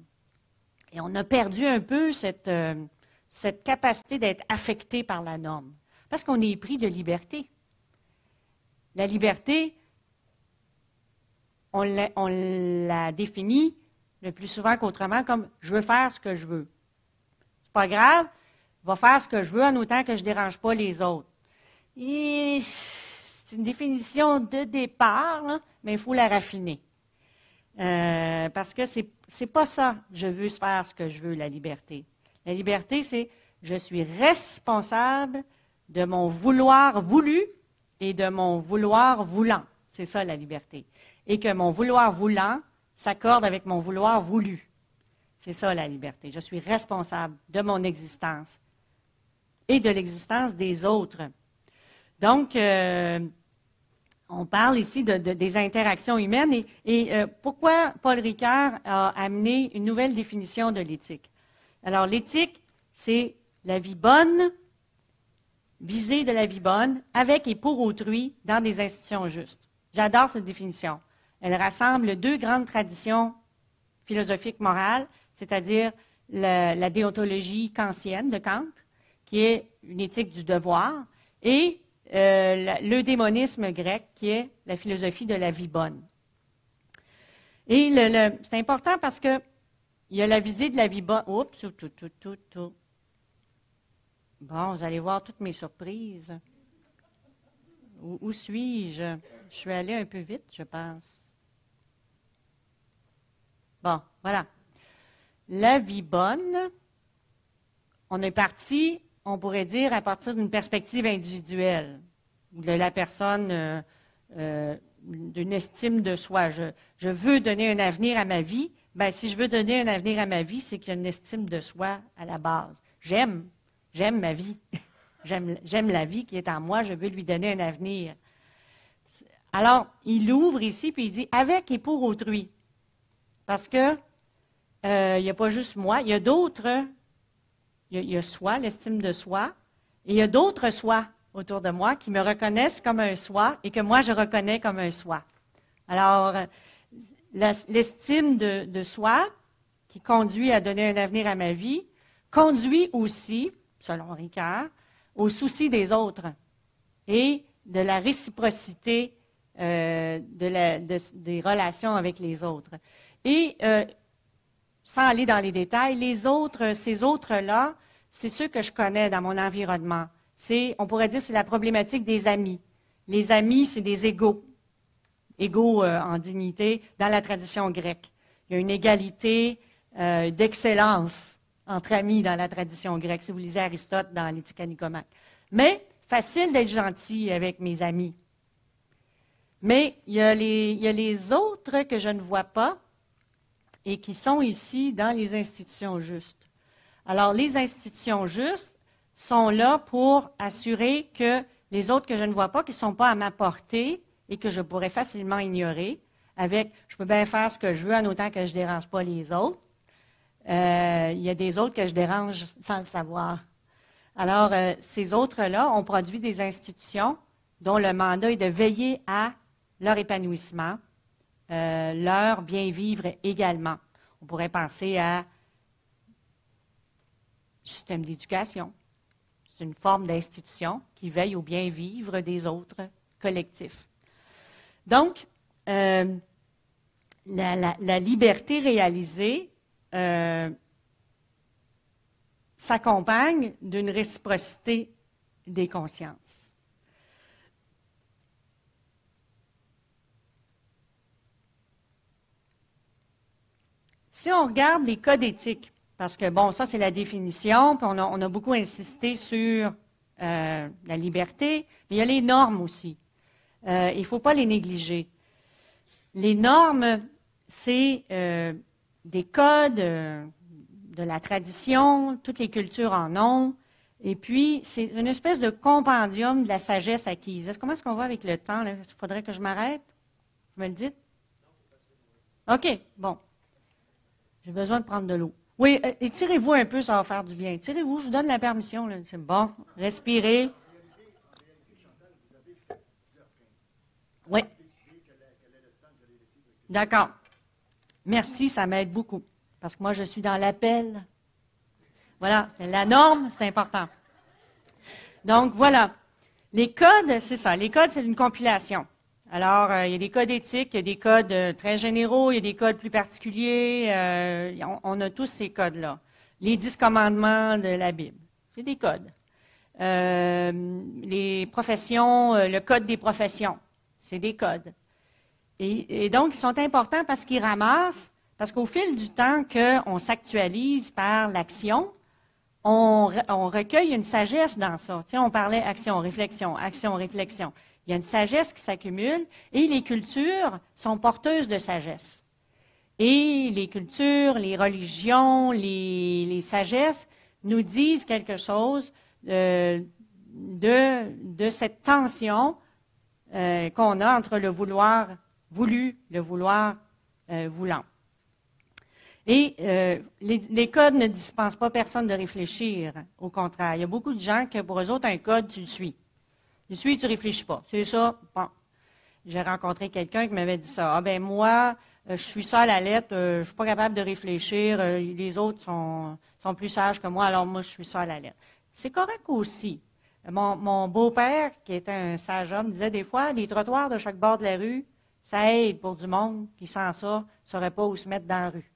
Et on a perdu un peu cette, euh, cette capacité d'être affecté par la norme parce qu'on est épris de liberté. La liberté, on la, on la définit le plus souvent qu'autrement comme « je veux faire ce que je veux ». C'est pas grave, je vais faire ce que je veux en autant que je ne dérange pas les autres. Et c'est une définition de départ, là, mais il faut la raffiner. Euh, parce que c'est c'est pas ça, je veux faire ce que je veux, la liberté. La liberté, c'est je suis responsable de mon vouloir voulu et de mon vouloir voulant. C'est ça la liberté. Et que mon vouloir voulant s'accorde avec mon vouloir voulu. C'est ça la liberté. Je suis responsable de mon existence et de l'existence des autres. Donc, euh, on parle ici de, de, des interactions humaines. Et, et euh, pourquoi Paul Ricoeur a amené une nouvelle définition de l'éthique? Alors, l'éthique, c'est la vie bonne, visée de la vie bonne, avec et pour autrui, dans des institutions justes. J'adore cette définition. Elle rassemble deux grandes traditions philosophiques morales, c'est-à-dire la, la déontologie kantienne de Kant, qui est une éthique du devoir, et Euh, l'eudémonisme grec, qui est la philosophie de la vie bonne. Et le, le, c'est important parce que il y a la visée de la vie bonne. Oups, tout, tout, tout, tout. Bon, vous allez voir toutes mes surprises. Où, où suis-je? Je suis allée un peu vite, je pense. Bon, voilà. La vie bonne, on est parti, on pourrait dire, à partir d'une perspective individuelle, de la personne, euh, euh, d'une estime de soi. Je, je veux donner un avenir à ma vie. Bien, si je veux donner un avenir à ma vie, c'est qu'il y a une estime de soi à la base. J'aime, j'aime ma vie. j'aime, j'aime la vie qui est en moi, je veux lui donner un avenir. Alors, il ouvre ici, puis il dit « avec et pour autrui ». Parce que euh, il n'y a pas juste moi, il y a d'autres. Il y a soi, l'estime de soi, et il y a d'autres soi. autour de moi qui me reconnaissent comme un soi et que moi, je reconnais comme un soi. Alors, l'estime de, de soi qui conduit à donner un avenir à ma vie conduit aussi, selon Ricoeur, au souci des autres et de la réciprocité euh, de la, de, des relations avec les autres. Et, euh, sans aller dans les détails, les autres, ces autres-là, c'est ceux que je connais dans mon environnement. C'est, on pourrait dire, c'est la problématique des amis. Les amis, c'est des égaux, égaux euh, en dignité, dans la tradition grecque. Il y a une égalité euh, d'excellence entre amis dans la tradition grecque, si vous lisez Aristote dans l'Éthique Nicomaque. Mais, facile d'être gentil avec mes amis. Mais il y a les, il y a les autres que je ne vois pas et qui sont ici dans les institutions justes. Alors, les institutions justes sont là pour assurer que les autres que je ne vois pas, qui ne sont pas à ma portée et que je pourrais facilement ignorer, avec « je peux bien faire ce que je veux en autant que je ne dérange pas les autres », euh, il y a des autres que je dérange sans le savoir. Alors, euh, ces autres-là ont produit des institutions dont le mandat est de veiller à leur épanouissement, Euh, leur bien-vivre également. On pourrait penser à système d'éducation. C'est une forme d'institution qui veille au bien-vivre des autres collectifs. Donc, euh, la, la, la liberté réalisée euh, s'accompagne d'une réciprocité des consciences. Si on regarde les codes éthiques, parce que, bon, ça, c'est la définition, puis on a, on a beaucoup insisté sur euh, la liberté, mais il y a les normes aussi. Euh, il ne faut pas les négliger. Les normes, c'est euh, des codes euh, de la tradition, toutes les cultures en ont, et puis c'est une espèce de compendium de la sagesse acquise. Est-ce, comment est-ce qu'on va avec le temps? Il faudrait que je m'arrête? Vous me le dites? OK, bon. J'ai besoin de prendre de l'eau. Oui, étirez-vous un peu, ça va faire du bien. Étirez-vous, je vous donne la permission. Là. Bon, respirez. Oui. D'accord. Merci, ça m'aide beaucoup. Parce que moi, je suis dans l'appel. Voilà, la norme, c'est important. Donc, voilà. Les codes, c'est ça. Les codes, c'est une compilation. Alors, euh, il y a des codes éthiques, il y a des codes euh, très généraux, il y a des codes plus particuliers. Euh, on, on a tous ces codes-là. Les dix commandements de la Bible, c'est des codes. Euh, les professions, euh, le code des professions, c'est des codes. Et, et donc, ils sont importants parce qu'ils ramassent, parce qu'au fil du temps qu'on s'actualise par l'action, on, on recueille une sagesse dans ça. Tu sais, on parlait action, réflexion, action, réflexion. Il y a une sagesse qui s'accumule et les cultures sont porteuses de sagesse. Et les cultures, les religions, les, les sagesses nous disent quelque chose euh, de, de cette tension euh, qu'on a entre le vouloir voulu, le vouloir euh, voulant. Et euh, les, les codes ne dispensent pas personne de réfléchir, au contraire. Il y a beaucoup de gens que pour eux autres, un code, tu le suis. Je suis, tu ne réfléchis pas. C'est ça. Bon. J'ai rencontré quelqu'un qui m'avait dit ça. Ah ben moi, je suis ça à la lettre, euh, je ne suis pas capable de réfléchir. Euh, les autres sont, sont plus sages que moi, alors moi, je suis ça à la lettre. C'est correct aussi. Mon, mon beau-père, qui était un sage homme, disait des fois, les trottoirs de chaque bord de la rue, ça aide pour du monde qui, sans ça, ne saurait pas où se mettre dans la rue.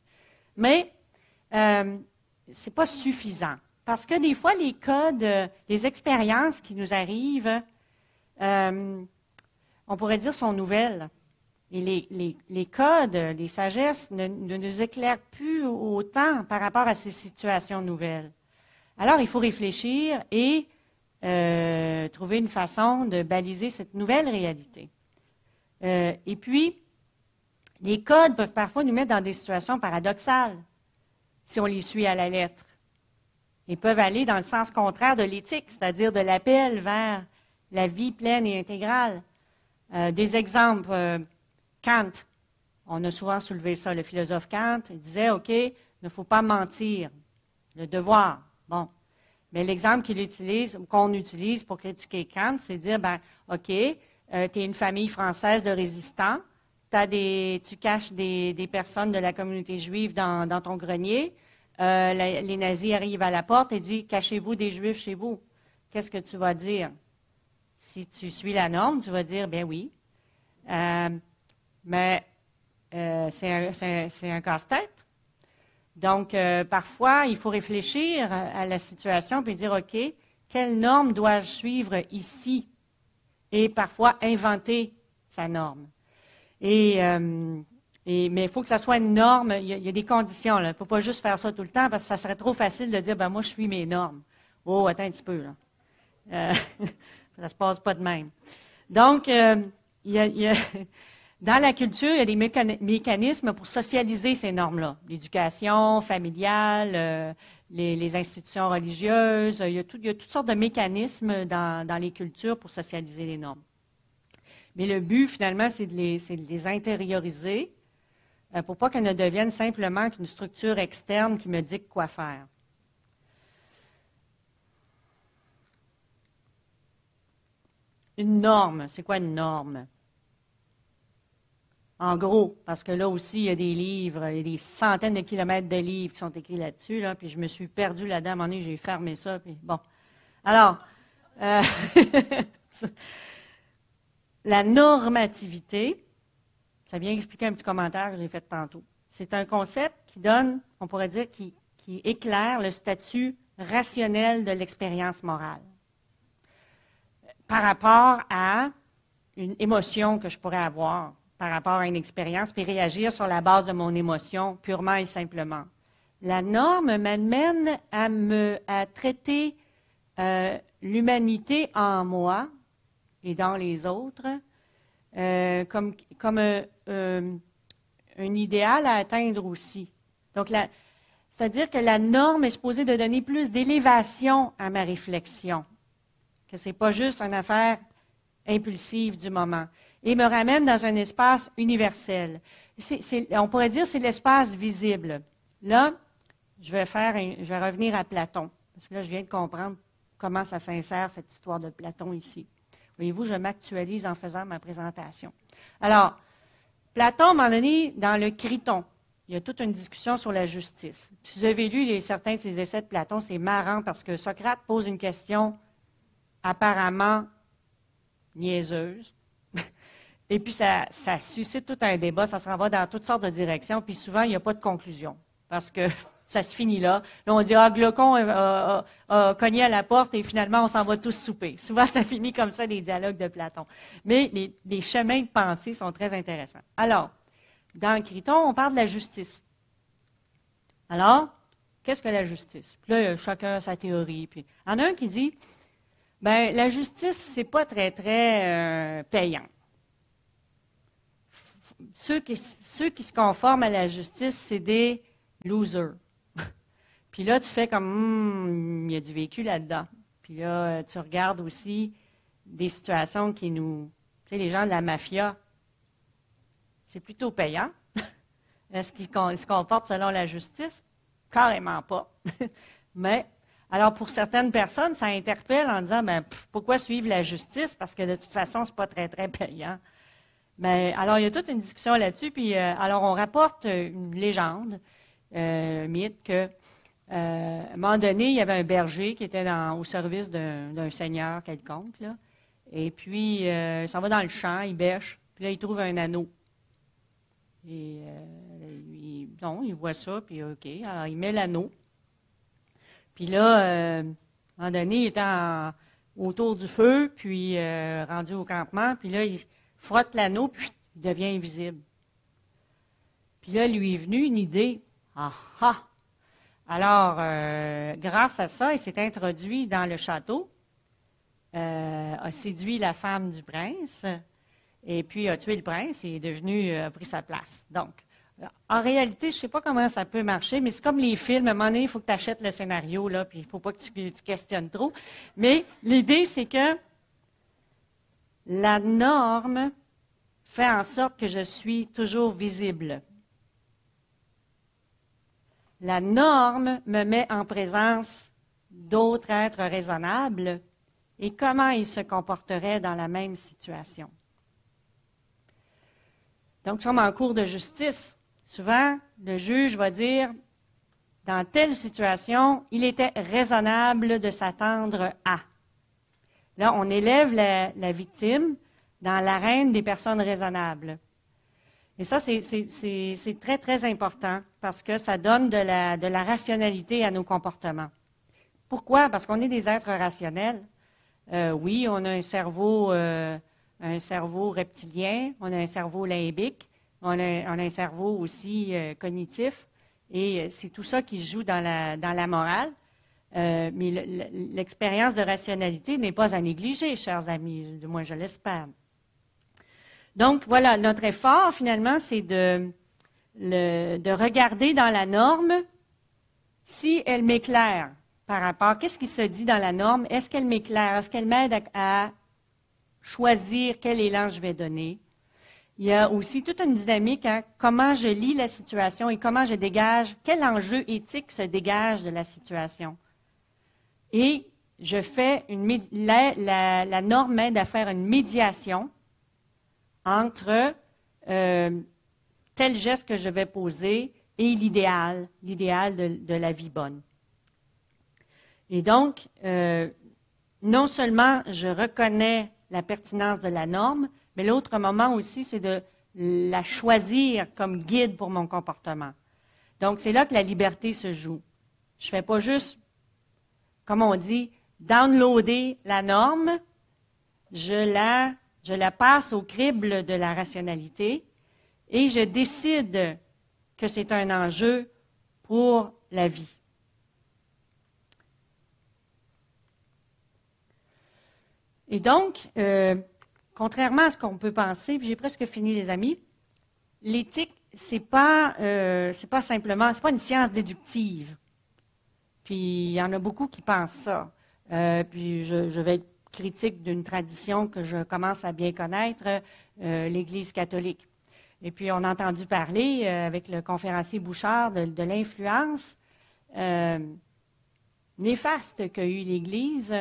Mais euh, ce n'est pas suffisant. Parce que des fois, les codes, euh, les expériences qui nous arrivent, Euh, on pourrait dire sont nouvelles. Et les, les, les codes, les sagesses ne, ne nous éclairent plus autant par rapport à ces situations nouvelles. Alors, il faut réfléchir et euh, trouver une façon de baliser cette nouvelle réalité. Euh, et puis, les codes peuvent parfois nous mettre dans des situations paradoxales, si on les suit à la lettre. Ils peuvent aller dans le sens contraire de l'éthique, c'est-à-dire de l'appel vers la vie pleine et intégrale. Euh, des exemples, euh, Kant, on a souvent soulevé ça, le philosophe Kant, il disait, OK, il ne faut pas mentir, le devoir. Bon, Mais l'exemple qu'il utilise, qu'on utilise pour critiquer Kant, c'est dire, ben, OK, euh, tu es une famille française de résistants, t'as des, tu caches des, des personnes de la communauté juive dans, dans ton grenier, euh, la, les nazis arrivent à la porte et disent, cachez-vous des juifs chez vous. Qu'est-ce que tu vas dire? Si tu suis la norme, tu vas dire, ben oui. Euh, mais euh, c'est un, c'est un, c'est un casse-tête. Donc, euh, parfois, il faut réfléchir à la situation puis dire, OK, quelle norme dois-je suivre ici? Et parfois, inventer sa norme. Et, euh, et, mais il faut que ça soit une norme. Il y a, il y a des conditions. Il ne faut pas juste faire ça tout le temps parce que ça serait trop facile de dire, ben moi, je suis mes normes. Oh, attends un petit peu. Là. Euh, ça ne se passe pas de même. Donc, euh, il y a... Il y a dans la culture, il y a des mécan- mécanismes pour socialiser ces normes-là. L'éducation familiale, euh, les, les institutions religieuses, il y, a tout, il y a toutes sortes de mécanismes dans, dans les cultures pour socialiser les normes. Mais le but, finalement, c'est de les, c'est de les intérioriser euh, pour pas qu'elles ne deviennent simplement qu'une structure externe qui me dicte quoi faire. Une norme, c'est quoi une norme? En gros, parce que là aussi, il y a des livres, il y a des centaines de kilomètres de livres qui sont écrits là-dessus, là, puis je me suis perdue là-dedans, à un moment donné, j'ai fermé ça, puis bon. Alors, euh, la normativité, ça vient expliquer un petit commentaire que j'ai fait tantôt. C'est un concept qui donne, on pourrait dire, qui, qui éclaire le statut rationnel de l'expérience morale par rapport à une émotion que je pourrais avoir par rapport à une expérience, puis réagir sur la base de mon émotion, purement et simplement. La norme m'amène à, me, à traiter euh, l'humanité en moi et dans les autres euh, comme, comme euh, euh, un idéal à atteindre aussi. Donc, la, c'est-à-dire que la norme est supposée de donner plus d'élévation à ma réflexion, que ce n'est pas juste une affaire impulsive du moment. Et me ramène dans un espace universel. C'est, c'est, on pourrait dire que c'est l'espace visible. Là, je vais, faire un, je vais revenir à Platon, parce que là, je viens de comprendre comment ça s'insère, cette histoire de Platon ici. Voyez-vous, je m'actualise en faisant ma présentation. Alors, Platon, à un moment donné, dans le Criton, il y a toute une discussion sur la justice. Si vous avez lu les, certains de ces essais de Platon, c'est marrant, parce que Socrate pose une question apparemment niaiseuse, et puis, ça, ça suscite tout un débat, ça s'en va dans toutes sortes de directions, puis souvent, il n'y a pas de conclusion, parce que ça se finit là. Là, on dit « Ah, Glaucon a, a, a cogné à la porte et finalement, on s'en va tous souper. » Souvent, ça finit comme ça, les dialogues de Platon. Mais les, les chemins de pensée sont très intéressants. Alors, dans Criton, on parle de la justice. Alors, qu'est-ce que la justice? Puis là, chacun a sa théorie. Puis, il y en a un qui dit « Bien, la justice, c'est pas très, très euh, payant. » Ceux qui, ceux qui se conforment à la justice, c'est des losers. Puis là, tu fais comme, hmm, il y a du vécu là-dedans. Puis là, tu regardes aussi des situations qui nous... Tu sais, les gens de la mafia, c'est plutôt payant. Est-ce qu'ils ils se comportent selon la justice? Carrément pas. Mais, alors pour certaines personnes, ça interpelle en disant, ben, pff, pourquoi suivre la justice? Parce que de toute façon, c'est pas très, très payant. Mais, alors, il y a toute une discussion là-dessus, puis euh, alors on rapporte une légende, euh, un mythe, qu'à euh, un moment donné, il y avait un berger qui était dans, au service d'un, d'un seigneur quelconque, là, et puis euh, il s'en va dans le champ, il bêche, puis là, il trouve un anneau. Et euh, il, non, il voit ça, puis OK, alors il met l'anneau. Puis là, euh, à un moment donné, il était en, autour du feu, puis euh, rendu au campement, puis là, il... frotte l'anneau, puis il devient invisible. Puis là, lui est venue une idée. Ah ah! Alors, euh, grâce à ça, il s'est introduit dans le château, euh, a séduit la femme du prince, et puis a tué le prince et est devenu, a pris sa place. Donc, en réalité, je ne sais pas comment ça peut marcher, mais c'est comme les films. À un moment donné, il faut que tu achètes le scénario, là, puis il ne faut pas que tu, tu questionnes trop. Mais l'idée, c'est que la norme fait en sorte que je suis toujours visible. La norme me met en présence d'autres êtres raisonnables et comment ils se comporteraient dans la même situation. Donc, nous sommes en cours de justice. Souvent, le juge va dire, dans telle situation, il était raisonnable de s'attendre à. Là, on élève la, la victime dans l'arène des personnes raisonnables. Et ça, c'est très, très important parce que ça donne de la, de la rationalité à nos comportements. Pourquoi? Parce qu'on est des êtres rationnels. Euh, oui, on a un cerveau, euh, un cerveau reptilien, on a un cerveau limbique, on a, on a un cerveau aussi euh, cognitif. Et c'est tout ça qui se joue dans la, dans la morale. Euh, mais l'expérience de rationalité n'est pas à négliger, chers amis, du moins je l'espère. Donc, voilà, notre effort, finalement, c'est de, de regarder dans la norme si elle m'éclaire par rapport. Qu'est-ce qui se dit dans la norme? Est-ce qu'elle m'éclaire? Est-ce qu'elle m'aide à, à choisir quel élan je vais donner? Il y a aussi toute une dynamique à comment je lis la situation et comment je dégage, quel enjeu éthique se dégage de la situation. Et je fais une, la, la, la norme m'aide à faire une médiation entre euh, tel geste que je vais poser et l'idéal, l'idéal de, de la vie bonne. Et donc, euh, non seulement je reconnais la pertinence de la norme, mais l'autre moment aussi, c'est de la choisir comme guide pour mon comportement. Donc, c'est là que la liberté se joue. Je ne fais pas juste, comme on dit, downloader la norme, je la... Je la passe au crible de la rationalité et je décide que c'est un enjeu pour la vie. Et donc, euh, contrairement à ce qu'on peut penser, puis j'ai presque fini les amis, l'éthique, c'est pas, euh, c'est pas simplement, c'est pas une science déductive. Puis il y en a beaucoup qui pensent ça. Euh, puis je, je vais être critique d'une tradition que je commence à bien connaître, euh, l'Église catholique. Et puis, on a entendu parler euh, avec le conférencier Bouchard de, de l'influence euh, néfaste qu'a eue l'Église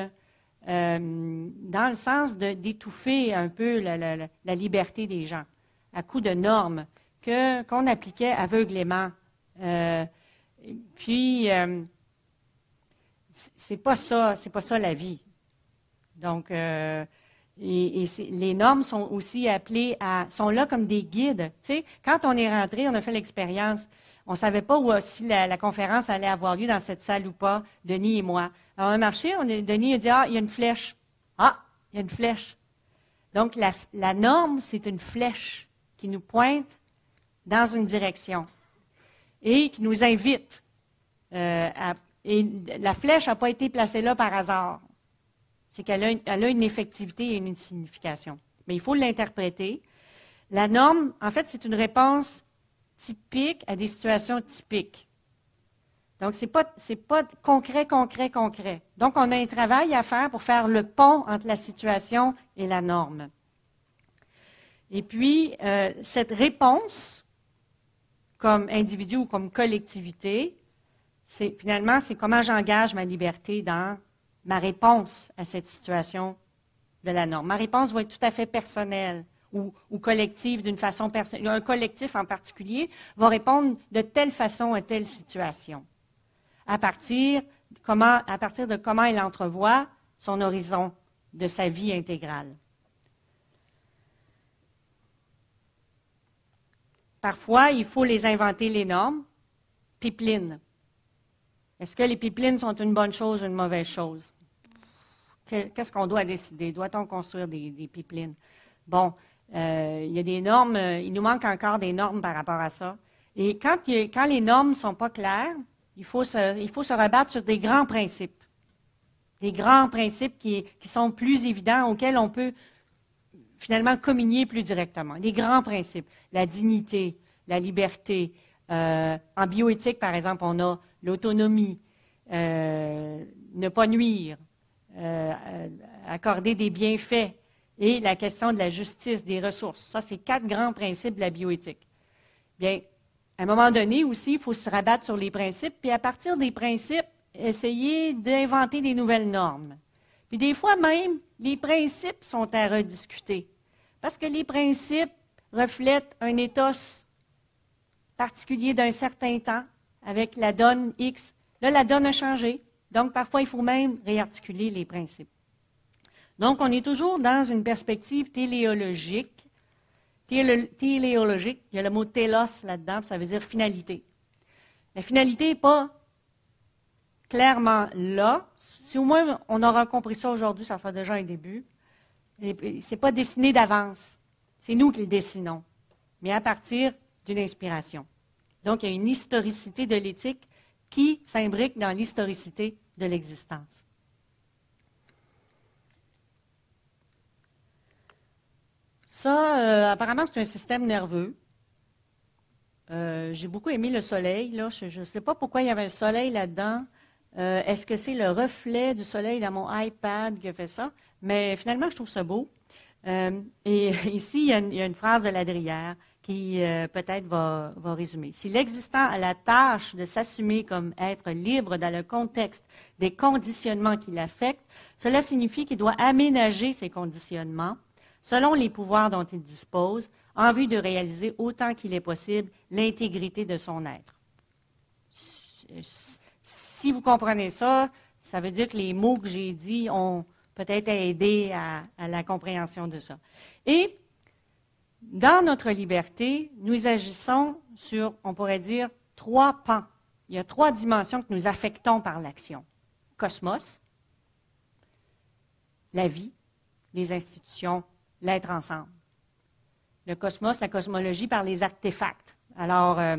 euh, dans le sens d'étouffer un peu la, la, la liberté des gens à coup de normes que, qu'on appliquait aveuglément. Euh, puis, euh, c'est pas ça, c'est pas ça la vie. Donc, euh, et, et les normes sont aussi appelées à, sont là comme des guides. Tu sais, quand on est rentré, on a fait l'expérience. On ne savait pas où, si la, la conférence allait avoir lieu dans cette salle ou pas, Denis et moi. Alors, on a marché, on est, Denis a dit, ah, il y a une flèche. Ah, il y a une flèche. Donc, la, la norme, c'est une flèche qui nous pointe dans une direction et qui nous invite. Euh, à, et la flèche n'a pas été placée là par hasard. C'est qu'elle a, a une effectivité et une signification. Mais il faut l'interpréter. La norme, en fait, c'est une réponse typique à des situations typiques. Donc, ce n'est pas, c'est pas concret, concret, concret. Donc, on a un travail à faire pour faire le pont entre la situation et la norme. Et puis, euh, cette réponse, comme individu ou comme collectivité, c'est, finalement, c'est comment j'engage ma liberté dans ma réponse à cette situation de la norme. Ma réponse va être tout à fait personnelle ou, ou collective d'une façon personnelle. Un collectif en particulier va répondre de telle façon à telle situation, à partir, comment, à partir de comment il entrevoit son horizon de sa vie intégrale. Parfois, il faut les inventer, les normes, pipeline. Est-ce que les pipelines sont une bonne chose ou une mauvaise chose? Qu'est-ce qu'on doit décider? Doit-on construire des, des pipelines? Bon, euh, il y a des normes, il nous manque encore des normes par rapport à ça. Et quand, quand les normes ne sont pas claires, il faut, se, il faut se rabattre sur des grands principes. Des grands principes qui, qui sont plus évidents, auxquels on peut finalement communier plus directement. Des grands principes. La dignité, la liberté. Euh, en bioéthique, par exemple, on a l'autonomie, euh, ne pas nuire, euh, accorder des bienfaits et la question de la justice, des ressources. Ça, c'est quatre grands principes de la bioéthique. Bien, à un moment donné aussi, il faut se rabattre sur les principes, puis à partir des principes, essayer d'inventer des nouvelles normes. Puis des fois même, les principes sont à rediscuter, parce que les principes reflètent un éthos particulier d'un certain temps, avec la donne X. Là, la donne a changé, donc parfois il faut même réarticuler les principes. Donc, on est toujours dans une perspective téléologique. Télé téléologique, il y a le mot « télos » là-dedans, ça veut dire « finalité ». La finalité n'est pas clairement là. Si au moins on aura compris ça aujourd'hui, ça sera déjà un début. Ce n'est pas dessiné d'avance. C'est nous qui le dessinons, mais à partir d'une inspiration. Donc, il y a une historicité de l'éthique qui s'imbrique dans l'historicité de l'existence. Ça, euh, apparemment, c'est un système nerveux. Euh, j'ai beaucoup aimé le soleil. Là. Je ne sais pas pourquoi il y avait un soleil là-dedans. Euh, est-ce que c'est le reflet du soleil dans mon iPad qui a fait ça? Mais finalement, je trouve ça beau. Euh, et ici, il y, a une, il y a une phrase de Ladrière qui euh, peut-être va, va résumer. Si l'existant a la tâche de s'assumer comme être libre dans le contexte des conditionnements qui l'affectent, cela signifie qu'il doit aménager ses conditionnements selon les pouvoirs dont il dispose, en vue de réaliser autant qu'il est possible l'intégrité de son être. Si vous comprenez ça, ça veut dire que les mots que j'ai dits ont peut-être aidé à, à la compréhension de ça. Et dans notre liberté, nous agissons sur, on pourrait dire, trois pans. Il y a trois dimensions que nous affectons par l'action. Cosmos, la vie, les institutions, l'être ensemble. Le cosmos, la cosmologie par les artefacts. Alors, euh,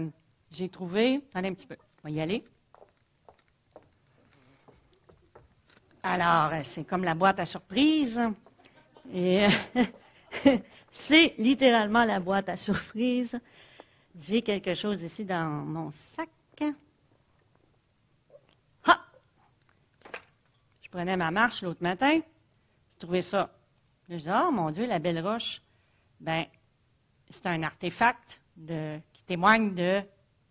j'ai trouvé... Attendez un petit peu, on va y aller. Alors, c'est comme la boîte à surprise. Et c'est littéralement la boîte à surprise. J'ai quelque chose ici dans mon sac. Ah! Je prenais ma marche l'autre matin. J'ai trouvé ça. Je dis, oh mon Dieu, la belle roche, ben, c'est un artefact de, qui témoigne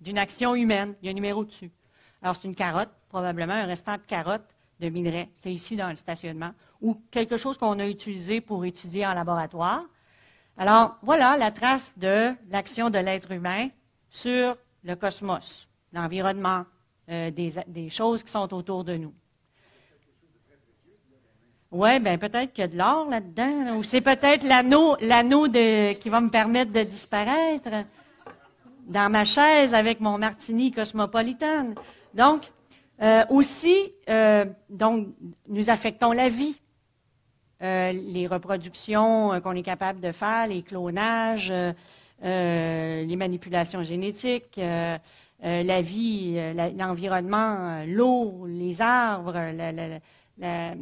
d'une action humaine. Il y a un numéro dessus. Alors, c'est une carotte, probablement un restant de carotte de minerai. C'est ici dans le stationnement, ou quelque chose qu'on a utilisé pour étudier en laboratoire. Alors, voilà la trace de l'action de l'être humain sur le cosmos, l'environnement, euh, des, des choses qui sont autour de nous. Oui, bien peut-être qu'il y a de l'or là-dedans, là, ou c'est peut-être l'anneau l'anneau qui va me permettre de disparaître dans ma chaise avec mon martini cosmopolitain. Donc, euh, aussi, euh, donc, nous affectons la vie. Euh, les reproductions euh, qu'on est capable de faire, les clonages, euh, euh, les manipulations génétiques, euh, euh, la vie, euh, l'environnement, euh, l'eau, les arbres, la... la, la, la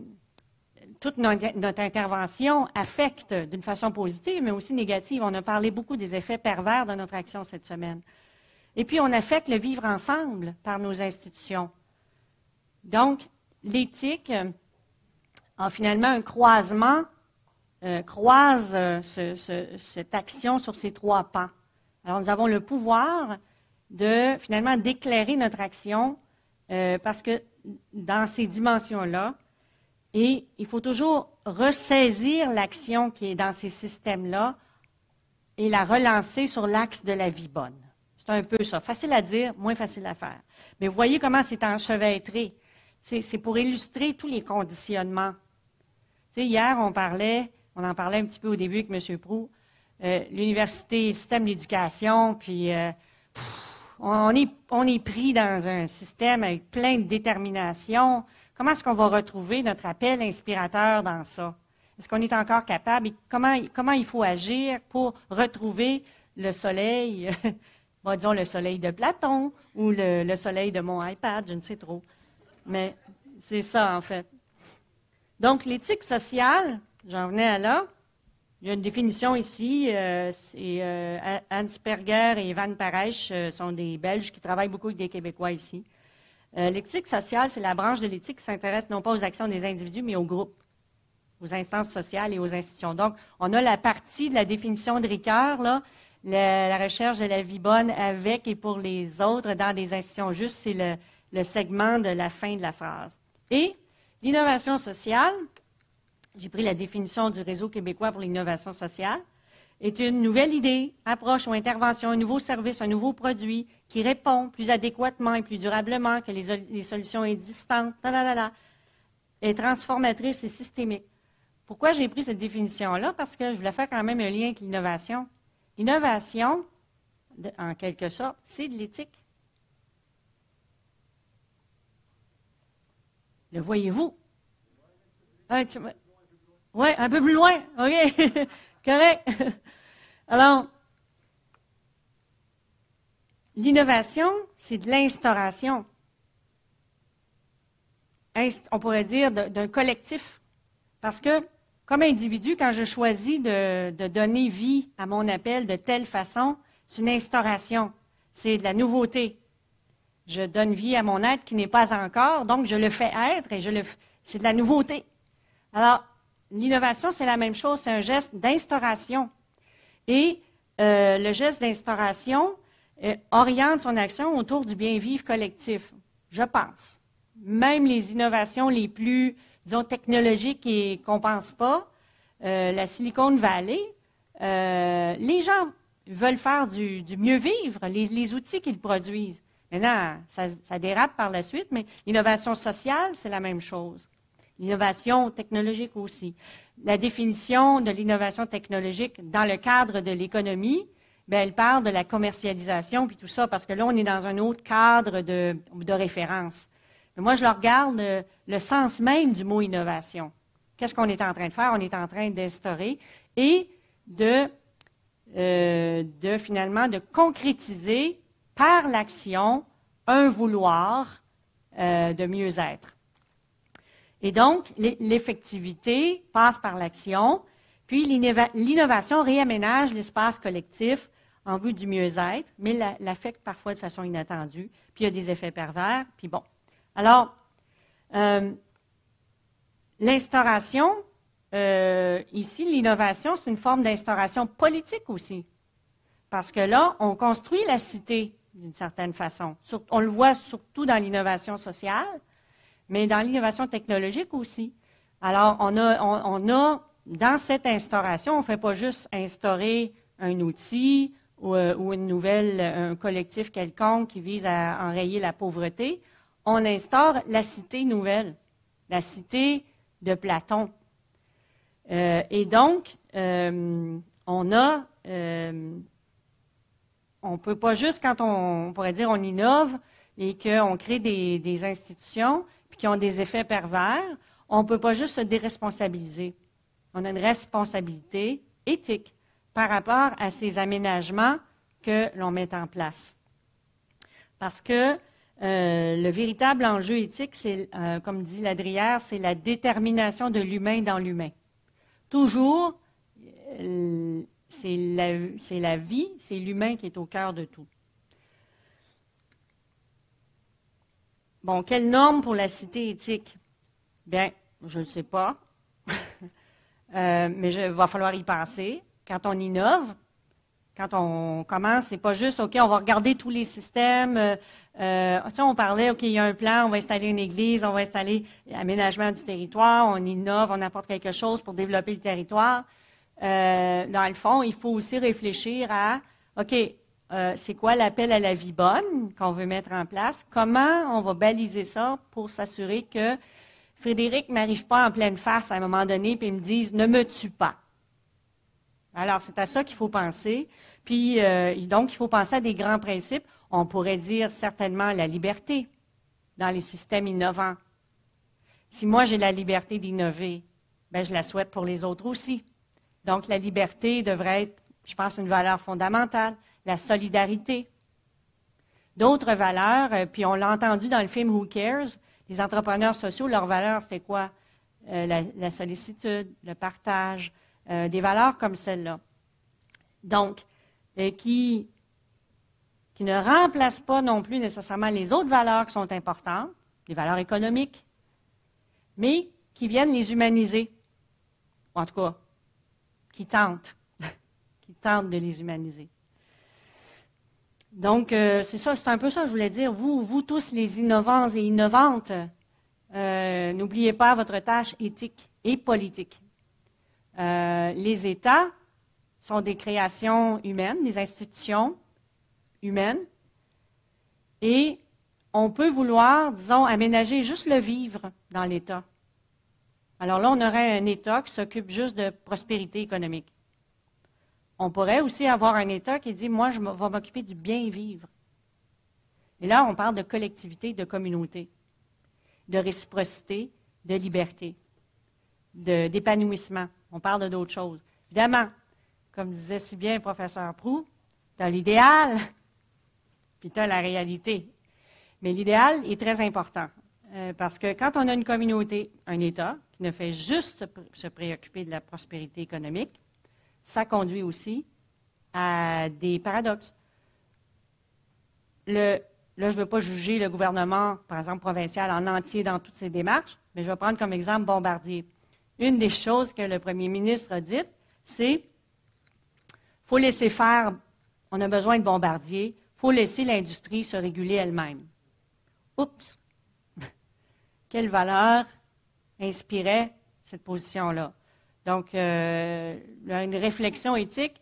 toute notre intervention affecte d'une façon positive, mais aussi négative. On a parlé beaucoup des effets pervers de notre action cette semaine. Et puis, on affecte le vivre ensemble par nos institutions. Donc, l'éthique a finalement un croisement, euh, croise ce, ce, cette action sur ces trois pans. Alors, nous avons le pouvoir de, finalement, d'éclairer notre action euh, parce que dans ces dimensions-là, et il faut toujours ressaisir l'action qui est dans ces systèmes-là et la relancer sur l'axe de la vie bonne. C'est un peu ça. Facile à dire, moins facile à faire. Mais vous voyez comment c'est enchevêtré. C'est pour illustrer tous les conditionnements. Tu sais, hier, on parlait, on en parlait un petit peu au début avec M. Proulx, euh, l'université, le système d'éducation, puis euh, pff, on, est, on est pris dans un système avec plein de détermination. Comment est-ce qu'on va retrouver notre appel inspirateur dans ça? Est-ce qu'on est encore capable? Et comment, comment il faut agir pour retrouver le soleil, bon, disons le soleil de Platon ou le, le soleil de mon iPad, je ne sais trop. Mais c'est ça, en fait. Donc, l'éthique sociale, j'en venais à là. Il y a une définition ici. Euh, euh, Ansperger et Van Parijs euh, sont des Belges qui travaillent beaucoup avec des Québécois ici. Euh, l'éthique sociale, c'est la branche de l'éthique qui s'intéresse non pas aux actions des individus, mais aux groupes, aux instances sociales et aux institutions. Donc, on a la partie de la définition de Ricoeur, là, la, la recherche de la vie bonne avec et pour les autres dans des institutions justes, c'est le segment de la fin de la phrase. Et l'innovation sociale, j'ai pris la définition du Réseau québécois pour l'innovation sociale, est une nouvelle idée, approche ou intervention, un nouveau service, un nouveau produit qui répond plus adéquatement et plus durablement que les, les solutions existantes, est transformatrice et systémique. Pourquoi j'ai pris cette définition-là? Parce que je voulais faire quand même un lien avec l'innovation. L'innovation, en quelque sorte, c'est de l'éthique. Le voyez-vous? Ah, tu... Oui, un peu plus loin. OK. Correct. Alors, l'innovation, c'est de l'instauration. On pourrait dire d'un collectif. Parce que, comme individu, quand je choisis de, de donner vie à mon appel de telle façon, c'est une instauration, c'est de la nouveauté. Je donne vie à mon être qui n'est pas encore, donc je le fais être et je le, c'est de la nouveauté. Alors, l'innovation, c'est la même chose, c'est un geste d'instauration. Et euh, le geste d'instauration euh, oriente son action autour du bien-vivre collectif, je pense. Même les innovations les plus, disons, technologiques et qu'on ne pense pas, euh, la Silicon Valley, euh, les gens veulent faire du, du mieux vivre, les, les outils qu'ils produisent. Maintenant, ça, ça dérape par la suite, mais l'innovation sociale, c'est la même chose. L'innovation technologique aussi. La définition de l'innovation technologique dans le cadre de l'économie, bien, elle parle de la commercialisation puis tout ça, parce que là, on est dans un autre cadre de, de référence. Mais moi, je le regarde le, le sens même du mot innovation. Qu'est-ce qu'on est en train de faire? On est en train d'instaurer et de, euh, de finalement de concrétiser par l'action un vouloir euh, de mieux être. Et donc, l'effectivité passe par l'action, puis l'innovation réaménage l'espace collectif en vue du mieux-être, mais l'affecte parfois de façon inattendue, puis il y a des effets pervers, puis bon. Alors, euh, l'instauration, euh, ici, l'innovation, c'est une forme d'instauration politique aussi, parce que là, on construit la cité d'une certaine façon. On le voit surtout dans l'innovation sociale, mais dans l'innovation technologique aussi. Alors, on a, on, on a dans cette instauration, on ne fait pas juste instaurer un outil ou, euh, ou une nouvelle, un collectif quelconque qui vise à enrayer la pauvreté. On instaure la cité nouvelle, la cité de Platon. Euh, et donc, euh, on a, euh, on ne peut pas juste quand on, on pourrait dire on innove et qu'on crée des, des institutions qui ont des effets pervers, on ne peut pas juste se déresponsabiliser. On a une responsabilité éthique par rapport à ces aménagements que l'on met en place. Parce que euh, le véritable enjeu éthique, c'est, euh, comme dit Ladrière, c'est la détermination de l'humain dans l'humain. Toujours, euh, c'est la, c'est la vie, c'est l'humain qui est au cœur de tout. Bon, quelle norme pour la cité éthique? Bien, je ne sais pas, euh, mais il va falloir y penser. Quand on innove, quand on commence, c'est pas juste, OK, on va regarder tous les systèmes. Euh, euh, tu sais, on parlait, OK, il y a un plan, on va installer une église, on va installer l'aménagement du territoire, on innove, on apporte quelque chose pour développer le territoire. Euh, dans le fond, il faut aussi réfléchir à, OK, Euh, c'est quoi l'appel à la vie bonne qu'on veut mettre en place? Comment on va baliser ça pour s'assurer que Frédéric n'arrive pas en pleine face à un moment donné et me dise « ne me tue pas ». Alors, c'est à ça qu'il faut penser. Puis, euh, donc, il faut penser à des grands principes. On pourrait dire certainement la liberté dans les systèmes innovants. Si moi, j'ai la liberté d'innover, bien, je la souhaite pour les autres aussi. Donc, la liberté devrait être, je pense, une valeur fondamentale. La solidarité, d'autres valeurs, euh, puis on l'a entendu dans le film « Who cares ?», les entrepreneurs sociaux, leurs valeurs, c'était quoi? Euh, la, la sollicitude, le partage, euh, des valeurs comme celle-là. Donc, euh, qui, qui ne remplacent pas non plus nécessairement les autres valeurs qui sont importantes, les valeurs économiques, mais qui viennent les humaniser, ou en tout cas, qui tentent, qui tentent de les humaniser. Donc, euh, c'est ça, c'est un peu ça que je voulais dire. Vous, vous tous les innovants et innovantes, euh, n'oubliez pas votre tâche éthique et politique. Euh, les États sont des créations humaines, des institutions humaines, et on peut vouloir, disons, aménager juste le vivre dans l'État. Alors là, on aurait un État qui s'occupe juste de prospérité économique. On pourrait aussi avoir un État qui dit « moi, je vais m'occuper du bien-vivre ». Et là, on parle de collectivité, de communauté, de réciprocité, de liberté, d'épanouissement. On parle d'autres choses. Évidemment, comme disait si bien le professeur Proulx, tu as l'idéal, puis tu as la réalité. Mais l'idéal est très important, euh, parce que quand on a une communauté, un État, qui ne fait juste se, pré se préoccuper de la prospérité économique, ça conduit aussi à des paradoxes. Le, là, je ne veux pas juger le gouvernement, par exemple, provincial en entier dans toutes ses démarches, mais je vais prendre comme exemple Bombardier. Une des choses que le premier ministre a dites, c'est qu'il faut laisser faire, on a besoin de Bombardier, il faut laisser l'industrie se réguler elle-même. Oups! Quelle valeur inspirait cette position-là? Donc, euh, une réflexion éthique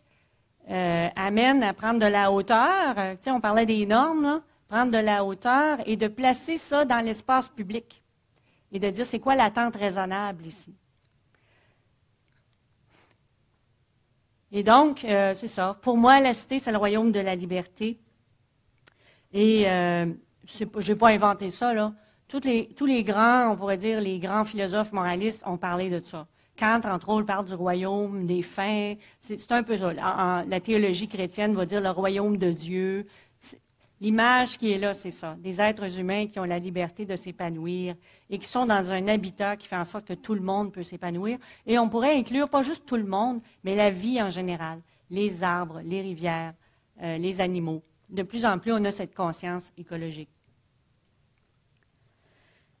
euh, amène à prendre de la hauteur. Tu sais, on parlait des normes, là. Prendre de la hauteur et de placer ça dans l'espace public et de dire c'est quoi l'attente raisonnable ici. Et donc, euh, c'est ça. Pour moi, la cité, c'est le royaume de la liberté. Et euh, je n'ai pas inventé ça, là. Toutes les, tous les grands, on pourrait dire, les grands philosophes moralistes ont parlé de ça. Kant, entre autres, parle du royaume des fins. C'est un peu ça. La, la théologie chrétienne va dire le royaume de Dieu. L'image qui est là, c'est ça. Des êtres humains qui ont la liberté de s'épanouir et qui sont dans un habitat qui fait en sorte que tout le monde peut s'épanouir. Et on pourrait inclure pas juste tout le monde, mais la vie en général. Les arbres, les rivières, euh, les animaux. De plus en plus, on a cette conscience écologique.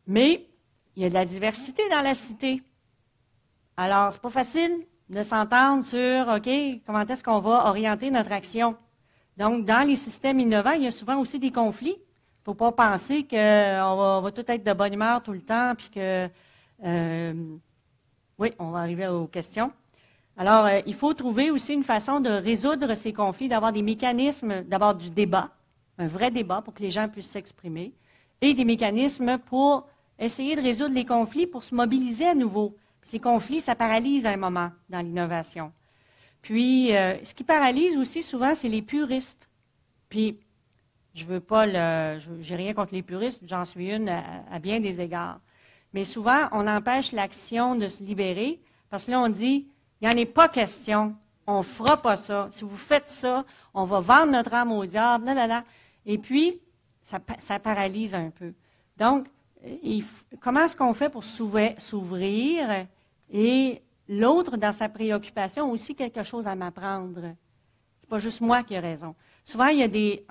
Mais il y a de la diversité dans la cité. Alors, c'est pas facile de s'entendre sur, OK, comment est-ce qu'on va orienter notre action. Donc, dans les systèmes innovants, il y a souvent aussi des conflits. Il ne faut pas penser qu'on va, on va tout être de bonne humeur tout le temps, puis que, euh, oui, on va arriver aux questions. Alors, euh, il faut trouver aussi une façon de résoudre ces conflits, d'avoir des mécanismes, d'avoir du débat, un vrai débat pour que les gens puissent s'exprimer, et des mécanismes pour essayer de résoudre les conflits, pour se mobiliser à nouveau. Ces conflits, ça paralyse à un moment dans l'innovation. Puis, euh, ce qui paralyse aussi souvent, c'est les puristes. Puis, je veux pas le... J'ai rien contre les puristes, j'en suis une à, à bien des égards. Mais souvent, on empêche l'action de se libérer parce que là, on dit, il n'y en est pas question, on ne fera pas ça. Si vous faites ça, on va vendre notre âme au diable, là, là, là. Et puis, ça, ça paralyse un peu. Donc, Et comment est-ce qu'on fait pour s'ouvrir? Et l'autre, dans sa préoccupation, a aussi quelque chose à m'apprendre. C'est pas juste moi qui ai raison. Souvent, il y a des,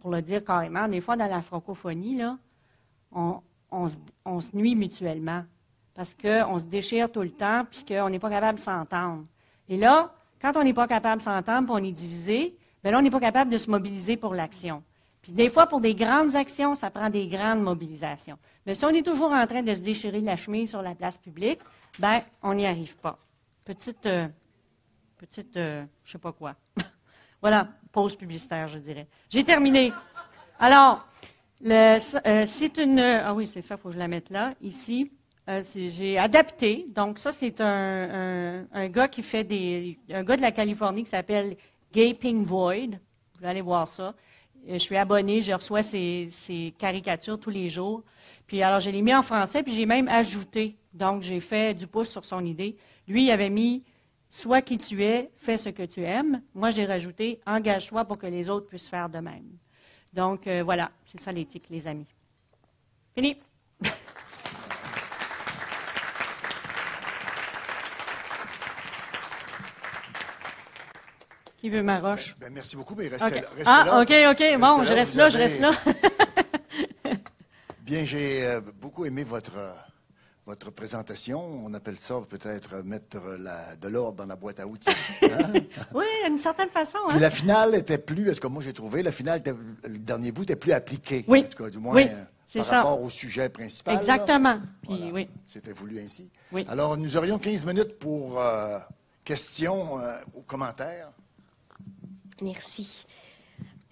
pour le dire carrément, des fois dans la francophonie, là, on, on, se, on se nuit mutuellement parce qu'on se déchire tout le temps puis qu'on n'est pas capable de s'entendre. Et là, quand on n'est pas capable de s'entendre puis on est divisé, bien là, on n'est pas capable de se mobiliser pour l'action. Puis des fois, pour des grandes actions, ça prend des grandes mobilisations. Mais si on est toujours en train de se déchirer la chemise sur la place publique, bien, on n'y arrive pas. Petite, euh, petite, euh, je ne sais pas quoi. Voilà, pause publicitaire, je dirais. J'ai terminé. Alors, euh, c'est une... Ah oui, c'est ça, il faut que je la mette là, ici. Euh, J'ai adapté. Donc, ça, c'est un, un, un gars qui fait des... Un gars de la Californie qui s'appelle Gaping Void. Vous allez voir ça. Je suis abonnée, je reçois ces, ces caricatures tous les jours. Puis alors, je l'ai mis en français, puis j'ai même ajouté. Donc, j'ai fait du pouce sur son idée. Lui, il avait mis « Sois qui tu es, fais ce que tu aimes ». Moi, j'ai rajouté « Engage-toi pour que les autres puissent faire de même ». Donc, euh, voilà, c'est ça l'éthique, les amis. Fini. Qui veut ma roche? Ben, ben, merci beaucoup, mais restez, okay. là, restez ah, là. OK, OK. Restez bon, là, je reste là, avez... je reste là. Bien, j'ai euh, beaucoup aimé votre, euh, votre présentation. On appelle ça peut-être mettre la, de l'ordre dans la boîte à outils. Hein? Oui, d'une certaine façon. Hein? Puis la finale était plus, en tout cas moi j'ai trouvé, la finale, était, le dernier bout était plus appliqué. Oui. En tout cas, du moins, oui, par ça. Rapport au sujet principal. Exactement. Puis, voilà. Oui. C'était voulu ainsi. Oui. Alors, nous aurions quinze minutes pour euh, questions euh, ou commentaires. Merci.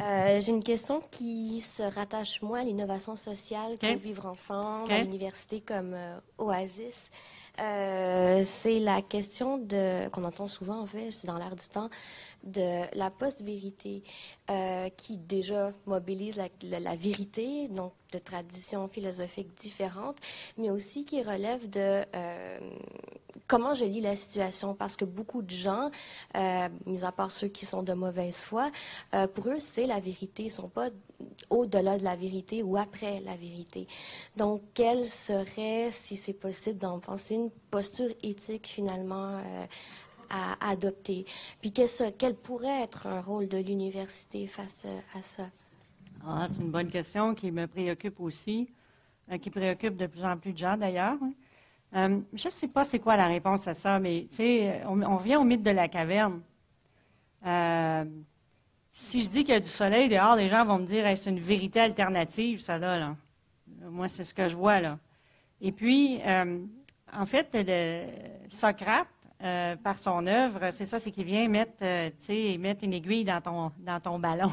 Euh, J'ai une question qui se rattache, moi, à l'innovation sociale, okay, qu'on vivre ensemble, okay, à l'université comme euh, Oasis. Euh, c'est la question de qu'on entend souvent, en fait, c'est dans l'air du temps, de la post-vérité euh, qui déjà mobilise la, la, la vérité, donc de traditions philosophiques différentes, mais aussi qui relève de... Euh, comment je lis la situation? Parce que beaucoup de gens, euh, mis à part ceux qui sont de mauvaise foi, euh, pour eux, c'est la vérité. Ils ne sont pas au-delà de la vérité ou après la vérité. Donc, quelle serait, si c'est possible d'en penser, une posture éthique finalement euh, à adopter? Puis, quel, quel pourrait être un rôle de l'université face à ça? Ah, c'est une bonne question qui me préoccupe aussi, euh, qui préoccupe de plus en plus de gens d'ailleurs. Euh, je ne sais pas c'est quoi la réponse à ça, mais tu sais, on, on revient au mythe de la caverne. Euh, si je dis qu'il y a du soleil dehors, les gens vont me dire hey, c'est une vérité alternative, ça là, là. Moi, c'est ce que je vois là. Et puis, euh, en fait, le Socrate, euh, par son œuvre, c'est ça, c'est qu'il vient mettre, euh, tu sais, mettre une aiguille dans ton, dans ton ballon.